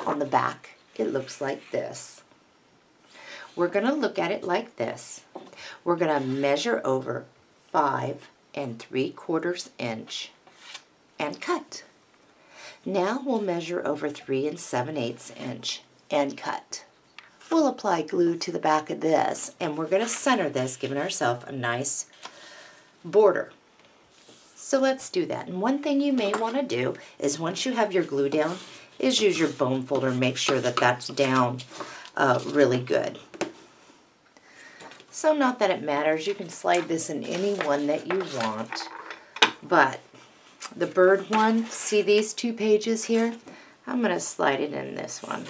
On the back, it looks like this. We're going to look at it like this. We're going to measure over 5 3/4 inch. And cut. Now we'll measure over 3 7/8 inch and cut. We'll apply glue to the back of this, and we're going to center this, giving ourselves a nice border. So let's do that. And one thing you may want to do is, once you have your glue down, is use your bone folder and make sure that that's down really good. So not that it matters, you can slide this in any one that you want, but the bird one, see these two pages here? I'm going to slide it in this one.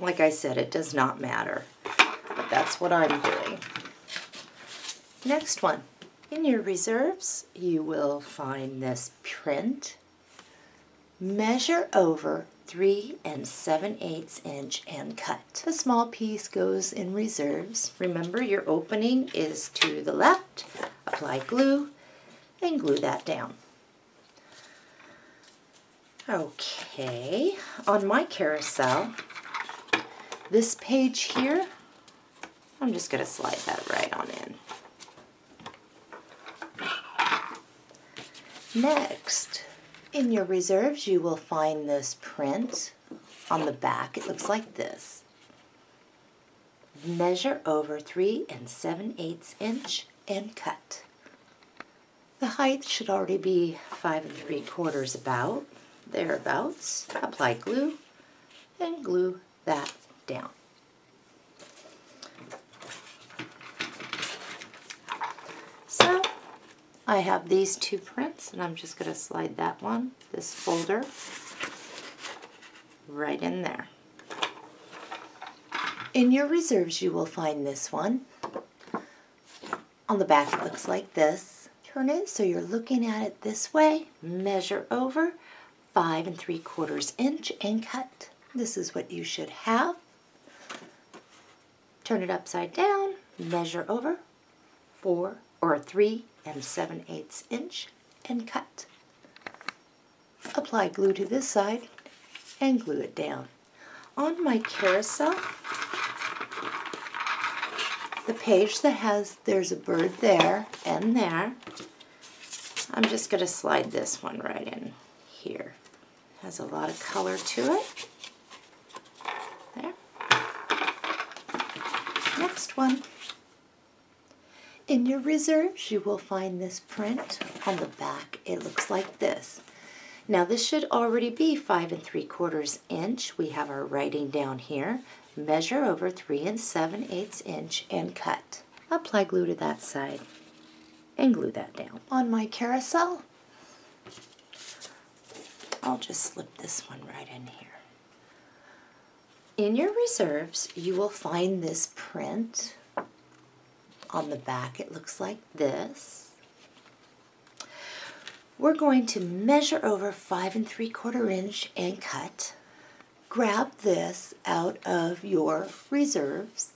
Like I said, it does not matter, but that's what I'm doing. Next one. In your reserves, you will find this print. Measure over 3 7/8 inch and cut. The small piece goes in reserves. Remember, your opening is to the left. Apply glue and glue that down. Okay, on my carousel, this page here, I'm just going to slide that right on in. Next, in your reserves, you will find this print. On the back, it looks like this. Measure over 3 7/8 inch and cut. The height should already be 5 3/4 about, thereabouts. Apply glue and glue that down. So I have these two prints, and I'm just going to slide that one, this folder, right in there. In your reserves, you will find this one. On the back, it looks like this. Turn it so you're looking at it this way. Measure over 5 3/4 inch and cut. This is what you should have. Turn it upside down. Measure over 3 7/8 inch and cut. Apply glue to this side and glue it down. On my carousel, the page that has, there's a bird there and there, I'm just going to slide this one right in here. It has a lot of color to it. There. Next one. In your reserves, you will find this print. On the back, it looks like this. Now this should already be 5 3/4 inch. We have our writing down here. Measure over 3 7/8 inch and cut. Apply glue to that side and glue that down. On my carousel, I'll just slip this one right in here. In your reserves, you will find this print. On the back, it looks like this. We're going to measure over 5 3/4 inch and cut. Grab this out of your reserves.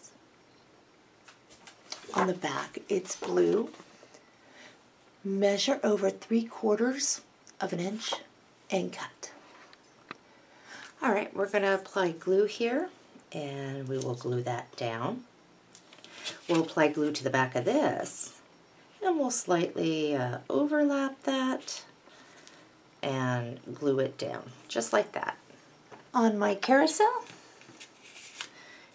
On the back, it's blue. Measure over 3/4 of an inch and cut. All right, we're going to apply glue here, and we will glue that down. We'll apply glue to the back of this, and we'll slightly overlap that and glue it down, just like that. On my carousel,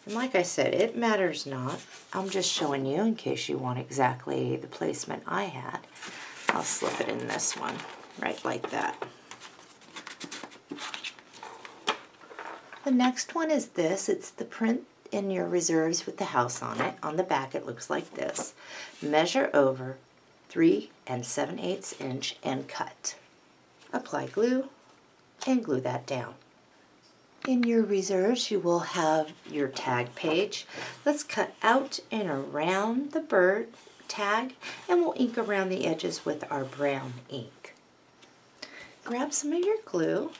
and like I said, it matters not. I'm just showing you in case you want exactly the placement I had. I'll slip it in this one, right like that. The next one is this. It's the print in your reserves with the house on it. On the back, it looks like this. Measure over 3 7/8 inch and cut. Apply glue and glue that down. In your reserves, you will have your tag page. Let's cut out and around the bird tag, and we'll ink around the edges with our brown ink. Grab some of your glue,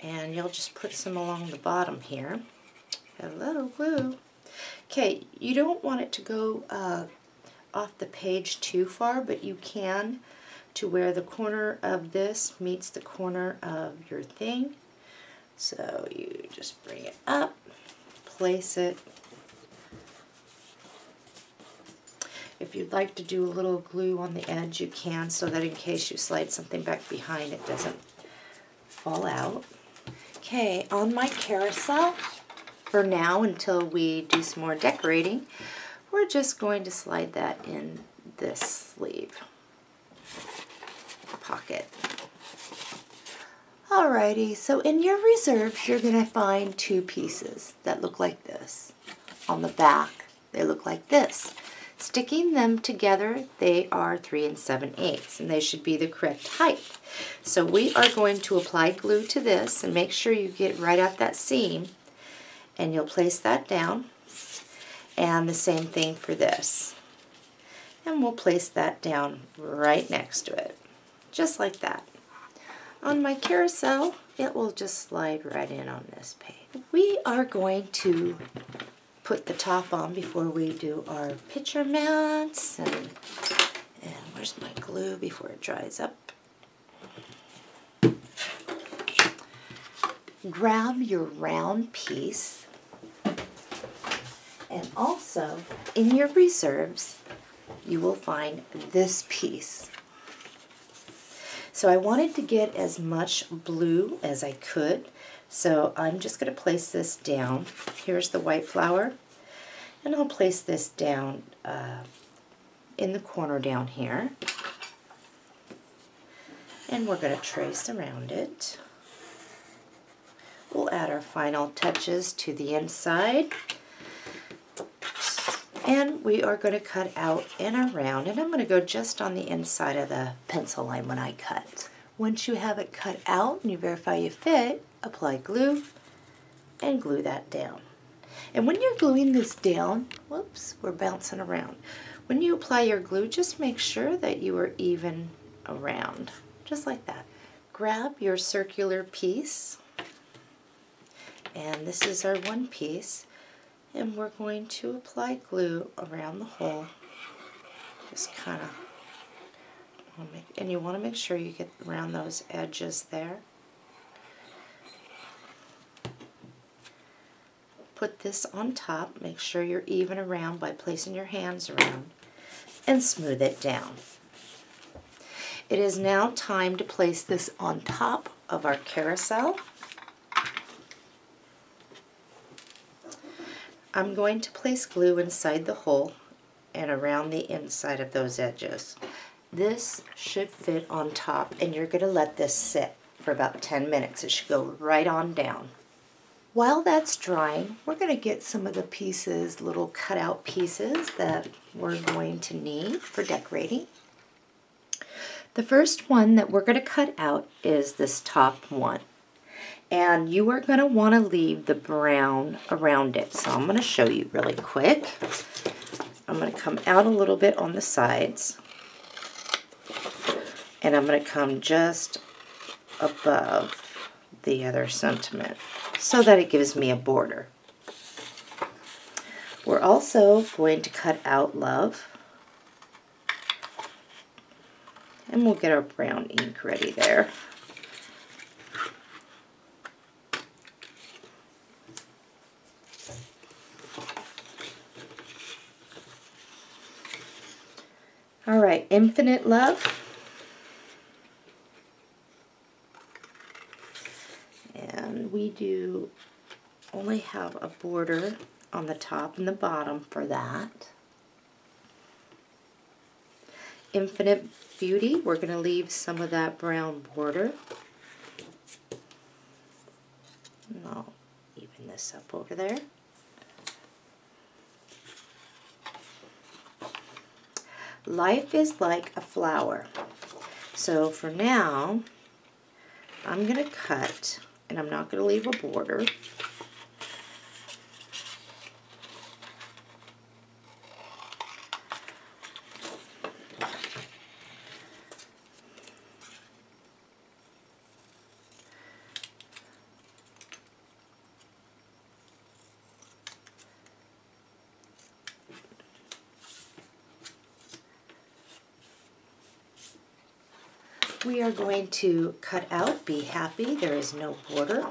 and you'll just put some along the bottom here. Hello, glue. Okay, you don't want it to go off the page too far, but you can, to where the corner of this meets the corner of your thing. So you just bring it up, place it. If you'd like to do a little glue on the edge, you can, so that in case you slide something back behind, it doesn't fall out. Okay, on my carousel, for now until we do some more decorating, we're just going to slide that in this sleeve pocket. Alrighty, so in your reserves, you're going to find two pieces that look like this. On the back, they look like this. Sticking them together, they are 3 7/8, and they should be the correct height. So we are going to apply glue to this, and make sure you get right at that seam, and you'll place that down. And the same thing for this. And we'll place that down right next to it, just like that. On my carousel, it will just slide right in on this page. We are going to put the top on before we do our picture mats. And where's my glue before it dries up? Grab your round piece. And also, in your reserves, you will find this piece. So I wanted to get as much blue as I could, so I'm just going to place this down. Here's the white flower, and I'll place this down in the corner down here. And we're going to trace around it. We'll add our final touches to the inside. And we are going to cut out and around, and I'm going to go just on the inside of the pencil line when I cut. Once you have it cut out and you verify you fit, apply glue and glue that down. And when you're gluing this down, whoops, we're bouncing around. When you apply your glue, just make sure that you are even around, just like that. Grab your circular piece, and this is our one piece. And we're going to apply glue around the hole. Just kind of, and you want to make sure you get around those edges there. Put this on top. Make sure you're even around by placing your hands around, and smooth it down. It is now time to place this on top of our carousel. I'm going to place glue inside the hole and around the inside of those edges. This should fit on top, and you're going to let this sit for about 10 minutes. It should go right on down. While that's drying, we're going to get some of the pieces, little cutout pieces that we're going to need for decorating. The first one that we're going to cut out is this top one. and you are going to want to leave the brown around it. So I'm going to show you really quick. I'm going to come out a little bit on the sides, and I'm going to come just above the other sentiment so that it gives me a border. We're also going to cut out love, and we'll get our brown ink ready there. All right, Infinite Love. And we do only have a border on the top and the bottom for that. Infinite Beauty, we're going to leave some of that brown border. And I'll even this up over there. Life is like a flower. So for now, I'm going to cut, and I'm not going to leave a border. We are going to cut out Be Happy. There is no border.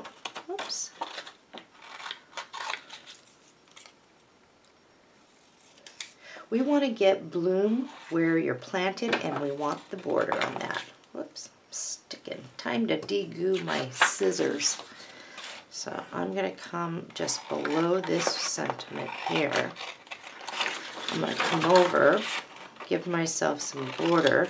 Oops. We want to get Bloom where you're planted, and we want the border on that. Whoops, I'm sticking. Time to de-goo my scissors. So I'm going to come just below this sentiment here. I'm going to come over, give myself some border.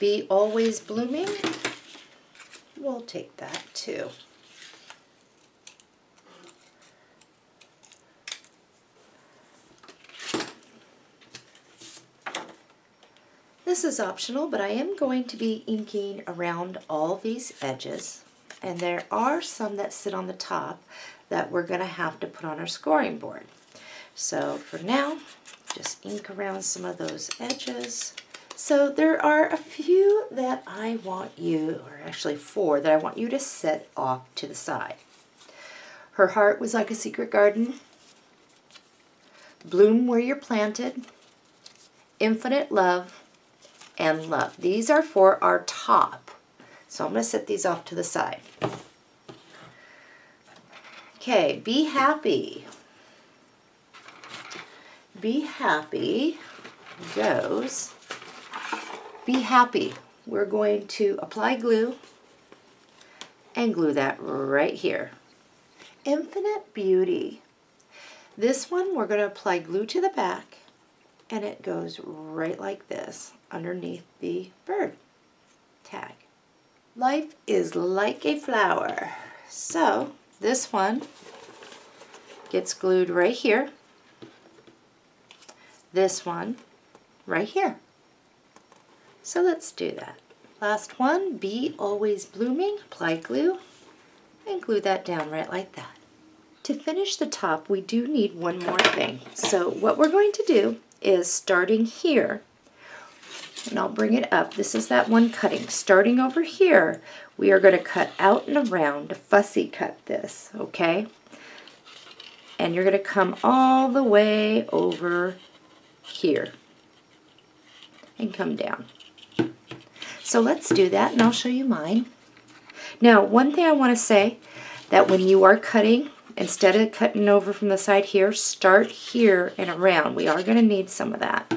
Be Always Blooming, we'll take that too. This is optional, but I am going to be inking around all these edges, and there are some that sit on the top that we're going to have to put on our scoring board. So for now, just ink around some of those edges. So there are a few that I want you, or actually four, that I want you to set off to the side. Her Heart Was Like a Secret Garden, Bloom Where You're Planted, Infinite Love, and Love. These are for our top. So I'm going to set these off to the side. Okay, Be Happy. Be Happy goes... Be Happy, we're going to apply glue and glue that right here. Infinite Beauty, this one we're going to apply glue to the back, and it goes right like this underneath the bird tag. Life is Like a Flower, so this one gets glued right here, this one right here. So let's do that. Last one, Be Always Blooming, apply glue, and glue that down right like that. To finish the top, we do need one more thing. So what we're going to do is starting here, and I'll bring it up. This is that one cutting. Starting over here, we are going to cut out and around to fussy cut this, okay? And you're going to come all the way over here and come down. So let's do that, and I'll show you mine. Now, one thing I want to say, that when you are cutting, instead of cutting over from the side here, start here and around. We are going to need some of that.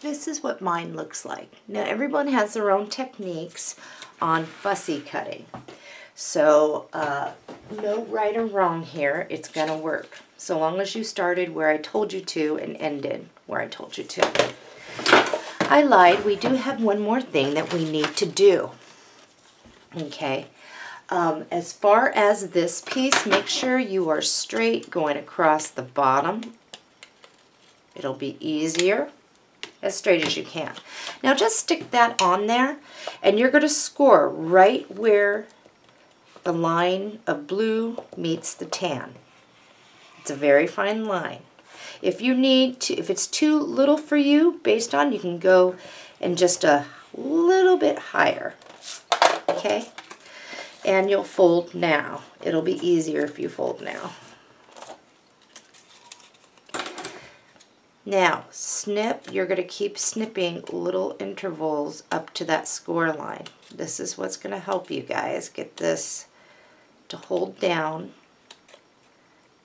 This is what mine looks like. Now, everyone has their own techniques on fussy cutting. So, no right or wrong here. It's going to work, so long as you started where I told you to and ended where I told you to. I lied, we do have one more thing that we need to do, okay? As far as this piece, make sure you are straight going across the bottom. It'll be easier, as straight as you can. Now just stick that on there, and you're going to score right where the line of blue meets the tan. It's a very fine line. If you need to, if it's too little for you, based on, you can go and just a little bit higher, okay? And you'll fold now. It'll be easier if you fold now. Now, snip, you're going to keep snipping little intervals up to that score line. This is what's going to help you guys get this to hold down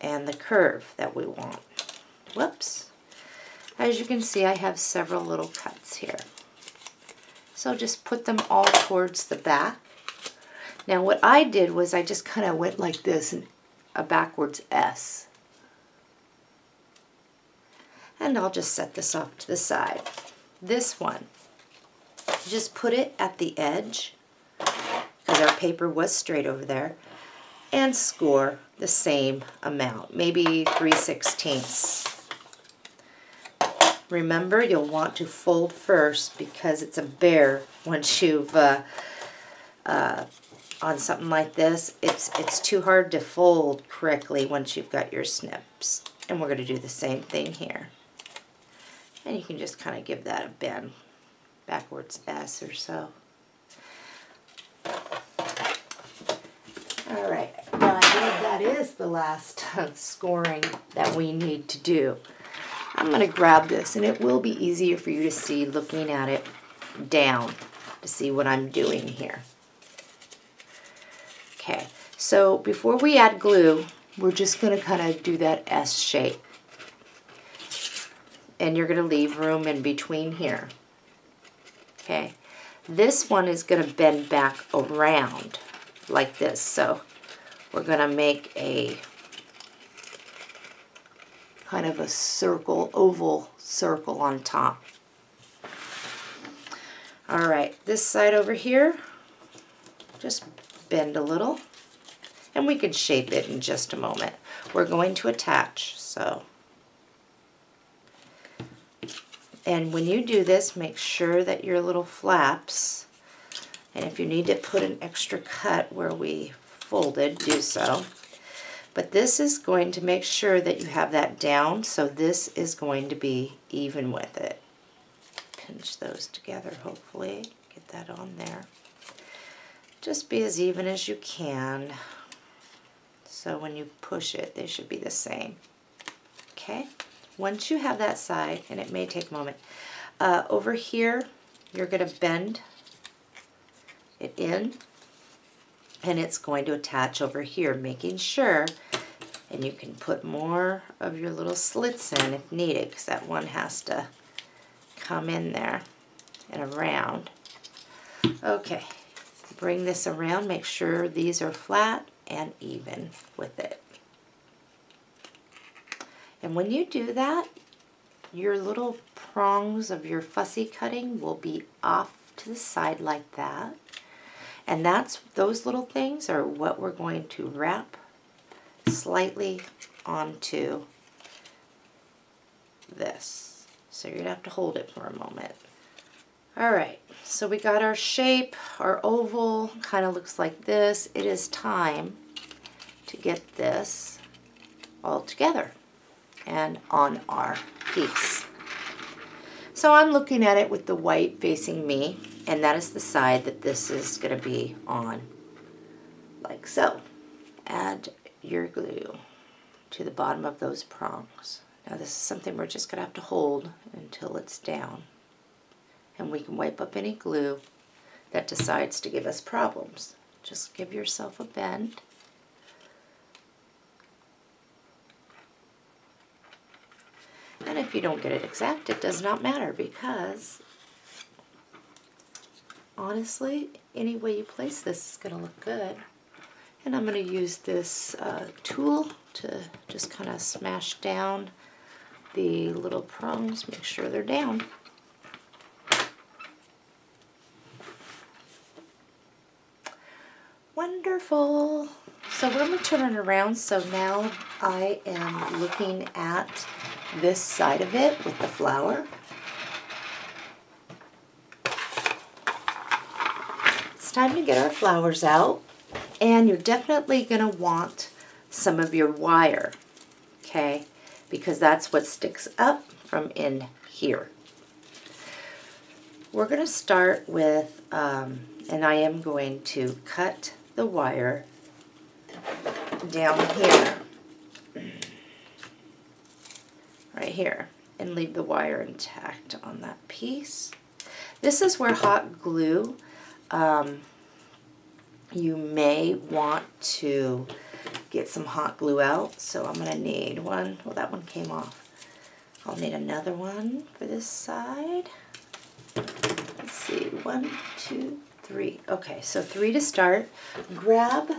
and the curve that we want. Whoops. As you can see, I have several little cuts here. So just put them all towards the back. Now what I did was I just kind of went like this, and a backwards S. And I'll just set this off to the side. This one, just put it at the edge, because our paper was straight over there, and score the same amount, maybe 3/16. Remember, you'll want to fold first because it's a bear once you've, on something like this, it's too hard to fold correctly once you've got your snips. And we're going to do the same thing here. And you can just kind of give that a bend, backwards S or so. All right, well, I believe that is the last scoring that we need to do. I'm going to grab this, and it will be easier for you to see looking at it down to see what I'm doing here. Okay, so before we add glue, we're just going to kind of do that S shape. And you're going to leave room in between here. Okay, this one is going to bend back around like this. So we're going to make a kind of a circle, oval circle on top. All right, this side over here, just bend a little. And we can shape it in just a moment. We're going to attach, so. And when you do this, make sure that your little flaps, and if you need to put an extra cut where we folded, do so. But this is going to make sure that you have that down, so this is going to be even with it. Pinch those together, hopefully. Get that on there. Just be as even as you can. So when you push it, they should be the same. Okay, once you have that side, and it may take a moment, over here, you're going to bend it in, and it's going to attach over here, making sure, and you can put more of your little slits in if needed, because that one has to come in there and around. Okay, bring this around, make sure these are flat and even with it. And when you do that, your little prongs of your fussy cutting will be off to the side like that. And that's, those little things are what we're going to wrap slightly onto this. So you're gonna have to hold it for a moment. All right, so we got our shape, our oval, kind of looks like this. It is time to get this all together and on our piece. So I'm looking at it with the white facing me, and that is the side that this is going to be on, like so. Add your glue to the bottom of those prongs. Now this is something we're just going to have to hold until it's down. And we can wipe up any glue that decides to give us problems. Just give yourself a bend. And if you don't get it exact, it does not matter, because honestly, any way you place this is going to look good. And I'm going to use this tool to just kind of smash down the little prongs, make sure they're down. Wonder Wonderful. So we're going to turn it around. So now I am looking at this side of it with the flower. It's time to get our flowers out, and you're definitely going to want some of your wire, okay, because that's what sticks up from in here. We're going to start with, and I am going to cut the wire down here, right here, and leave the wire intact on that piece. This is where hot glue, you may want to get some hot glue out. So I'm going to need one. Well, that one came off. I'll need another one for this side. Let's see, 1, 2, 3. Okay, so 3 to start. Grab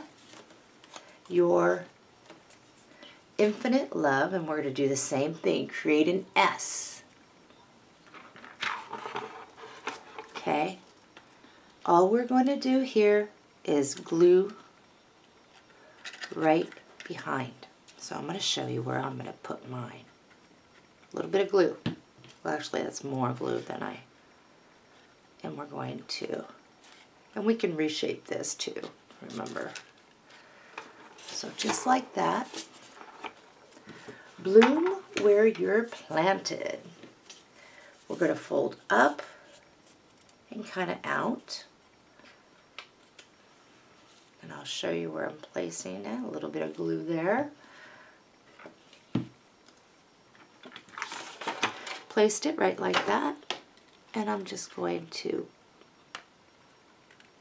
your Infinite Love, and we're going to do the same thing. Create an S. Okay. All we're going to do here is glue right behind. So I'm going to show you where I'm going to put mine. A little bit of glue. Well, actually, that's more glue than I... And we're going to... And we can reshape this, too, remember. So just like that. Bloom where you're planted. We're going to fold up and kind of out. And I'll show you where I'm placing it. A little bit of glue there. Placed it right like that, and I'm just going to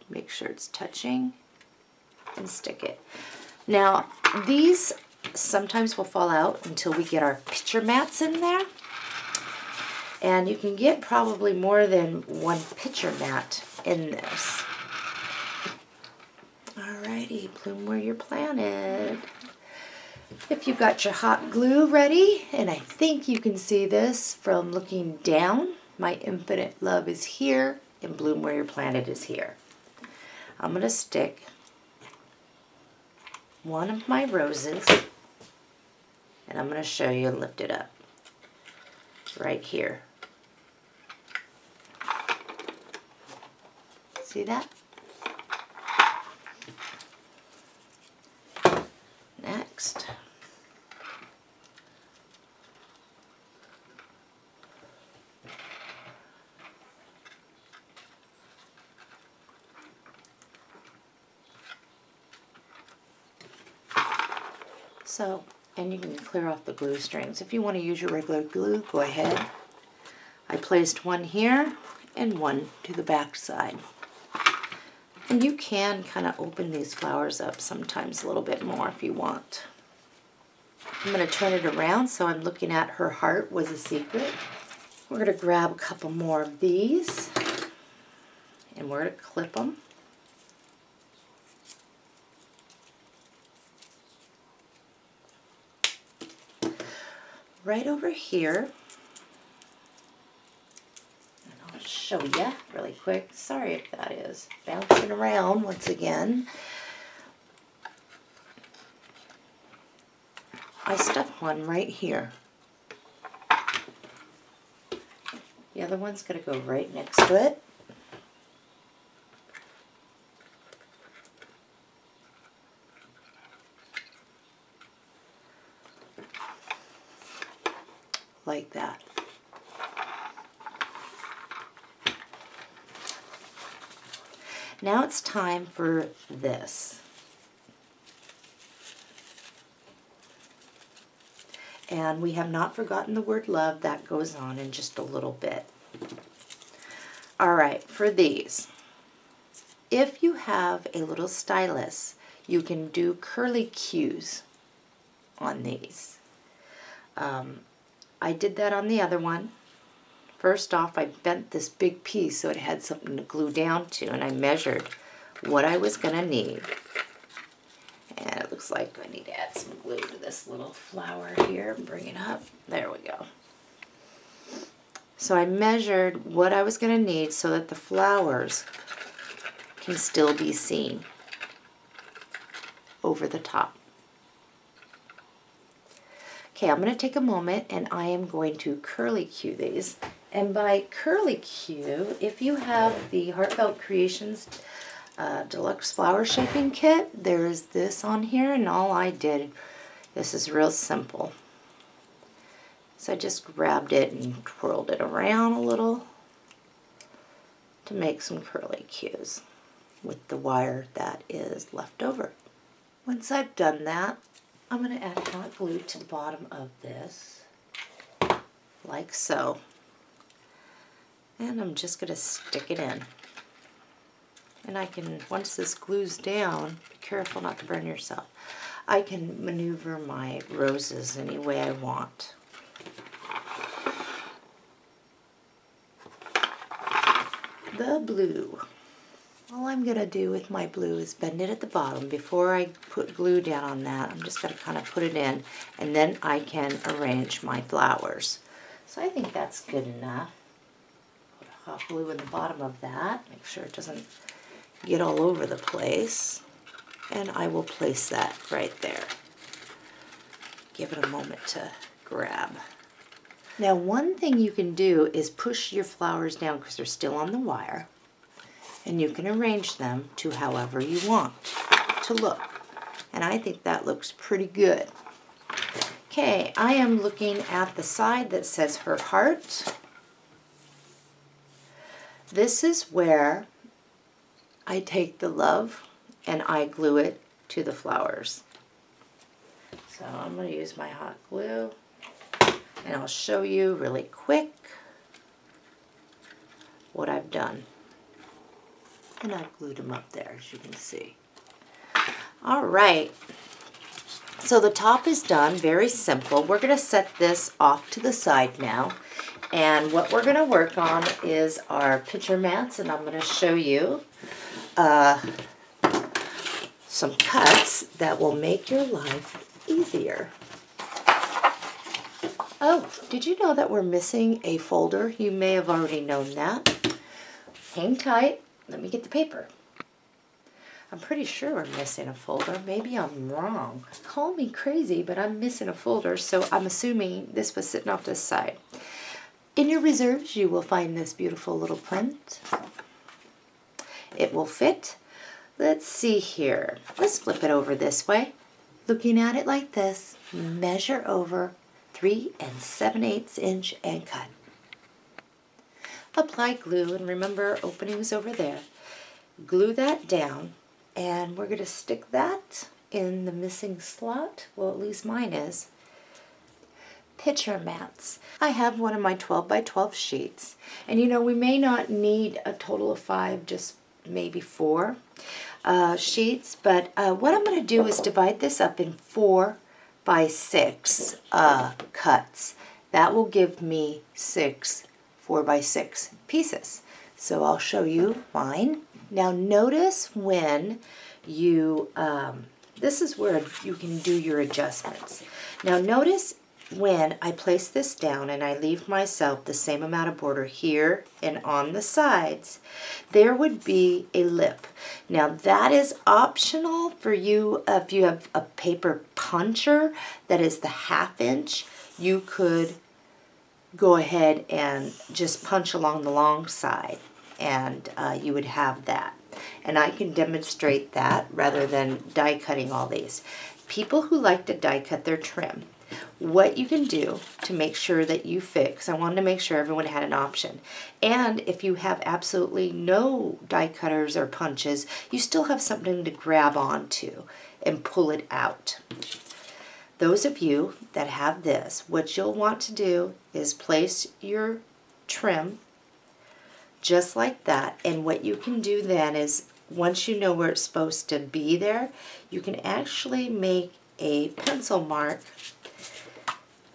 make sure it's touching and stick it. Now, these sometimes will fall out until we get our picture mats in there, and you can get probably more than one picture mat in this. Alrighty, bloom where you're planted. If you've got your hot glue ready, and I think you can see this from looking down, my Infinite Love is here, and Bloom Where You're Planted is here. I'm going to stick one of my roses, and I'm going to show you and lift it up right here. See that? Next. So, and you can clear off the glue strings. If you want to use your regular glue, go ahead. I placed one here and one to the back side. And you can kind of open these flowers up sometimes a little bit more if you want. I'm going to turn it around so I'm looking at Her Heart Was a Secret. We're going to grab a couple more of these and we're going to clip them. Right over here, and I'll show you really quick. Sorry if that is bouncing around once again. I stuck one right here. The other one's going to go right next to it. Like that. Now it's time for this. And we have not forgotten the word love. That goes on in just a little bit. All right, for these, if you have a little stylus, you can do curly cues on these. I did that on the other one. First off, I bent this big piece so it had something to glue down to, and I measured what I was going to need. And it looks like I need to add some glue to this little flower here and bring it up. There we go. So I measured what I was going to need so that the flowers can still be seen. over the top. Okay, I'm going to take a moment and I am going to curly cue these. And by curly cue, if you have the Heartfelt Creations Deluxe Flower Shaping Kit, there's this on here, and all I did, this is real simple. So I just grabbed it and twirled it around a little to make some curly cues with the wire that is left over. Once I've done that, I'm going to add hot glue to the bottom of this, like so. And I'm just going to stick it in. And I can, once this glues down, be careful not to burn yourself, I can maneuver my roses any way I want. The blue. All I'm going to do with my blue is bend it at the bottom. Before I put glue down on that, I'm just going to kind of put it in, and then I can arrange my flowers. So I think that's good enough. Put hot glue in the bottom of that. Make sure it doesn't get all over the place. And I will place that right there. Give it a moment to grab. Now one thing you can do is push your flowers down because they're still on the wire. And you can arrange them to however you want to look. And I think that looks pretty good. Okay, I am looking at the side that says her heart. This is where I take the love and I glue it to the flowers. So I'm going to use my hot glue and I'll show you really quick what I've done. And I've glued them up there, as you can see. All right, so the top is done, very simple. We're gonna set this off to the side now. And what we're gonna work on is our picture mats, and I'm gonna show you some cuts that will make your life easier. Oh, did you know that we're missing a folder? You may have already known that. Hang tight. Let me get the paper. I'm pretty sure we're missing a folder. Maybe I'm wrong. Call me crazy, but I'm missing a folder, so I'm assuming this was sitting off this side. In your reserves, you will find this beautiful little print. It will fit. Let's see here. Let's flip it over this way. Looking at it like this, measure over 3 7/8 inch and cut. Apply glue, and remember, opening's over there. Glue that down, and we're going to stick that in the missing slot. Well, at least mine is. Picture mats. I have one of my 12 by 12 sheets, and you know, we may not need a total of 5, just maybe 4 sheets, but what I'm going to do is divide this up in 4 by 6 cuts. That will give me 6 4 by 6 pieces. So I'll show you mine. Now notice when you, this is where you can do your adjustments. Now notice when I place this down and I leave myself the same amount of border here and on the sides, there would be a lip. Now that is optional for you if you have a paper puncher that is the 1/2 inch, you could go ahead and just punch along the long side, and you would have that. And I can demonstrate that rather than die cutting all these. People who like to die cut their trim, what you can do to make sure that you fix, I wanted to make sure everyone had an option. And if you have absolutely no die cutters or punches, you still have something to grab onto and pull it out. Those of you that have this, what you'll want to do is place your trim just like that. And what you can do then is, once you know where it's supposed to be there, you can actually make a pencil mark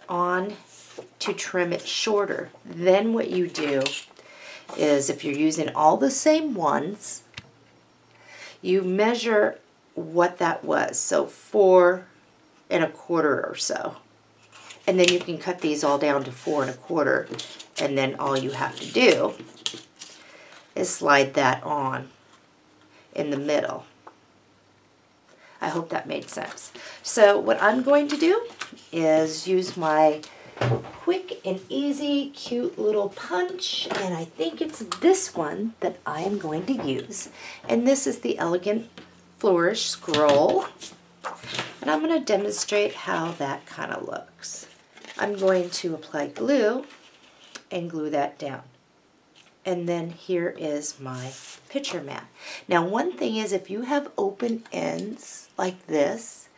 on to trim it shorter. Then what you do is, if you're using all the same ones, you measure what that was. So 4 1/4 or so, and then you can cut these all down to 4 1/4, and then all you have to do is slide that on in the middle. I hope that made sense. So what I'm going to do is use my quick and easy, cute little punch, and I think it's this one that I am going to use. And this is the Elegant Flourish Scroll. And I'm going to demonstrate how that kind of looks. I'm going to apply glue and glue that down. And then here is my picture mat. Now, one thing is, if you have open ends like this,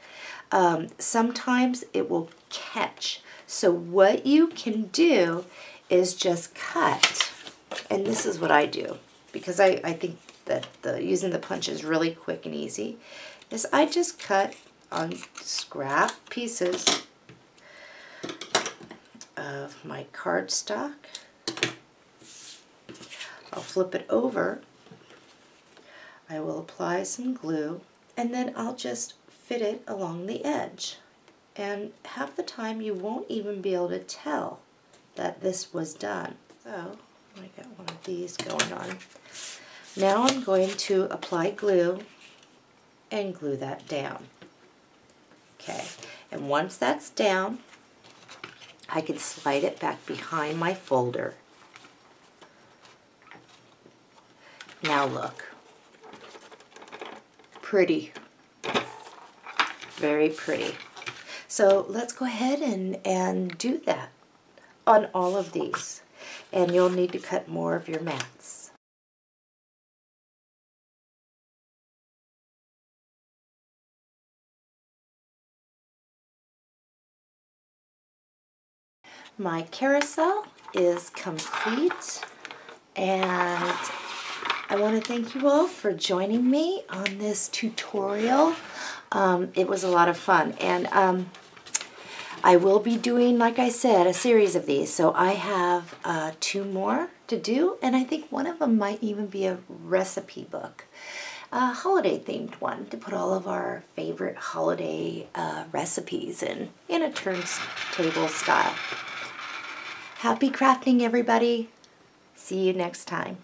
sometimes it will catch. So what you can do is just cut, and this is what I do, because I think that using the punch is really quick and easy, is I just cut on scrap pieces of my cardstock. I'll flip it over, I will apply some glue, and then I'll just fit it along the edge. And half the time you won't even be able to tell that this was done. So I got one of these going on. Now I'm going to apply glue and glue that down. Okay, and once that's down, I can slide it back behind my folder. Now look, pretty, very pretty. So let's go ahead and do that on all of these. And you'll need to cut more of your mats. My carousel is complete, and I want to thank you all for joining me on this tutorial. It was a lot of fun, and I will be doing, like I said, a series of these. So I have 2 more to do, and I think one of them might even be a recipe book, a holiday-themed one, to put all of our favorite holiday recipes in a turntable style. Happy crafting, everybody. See you next time.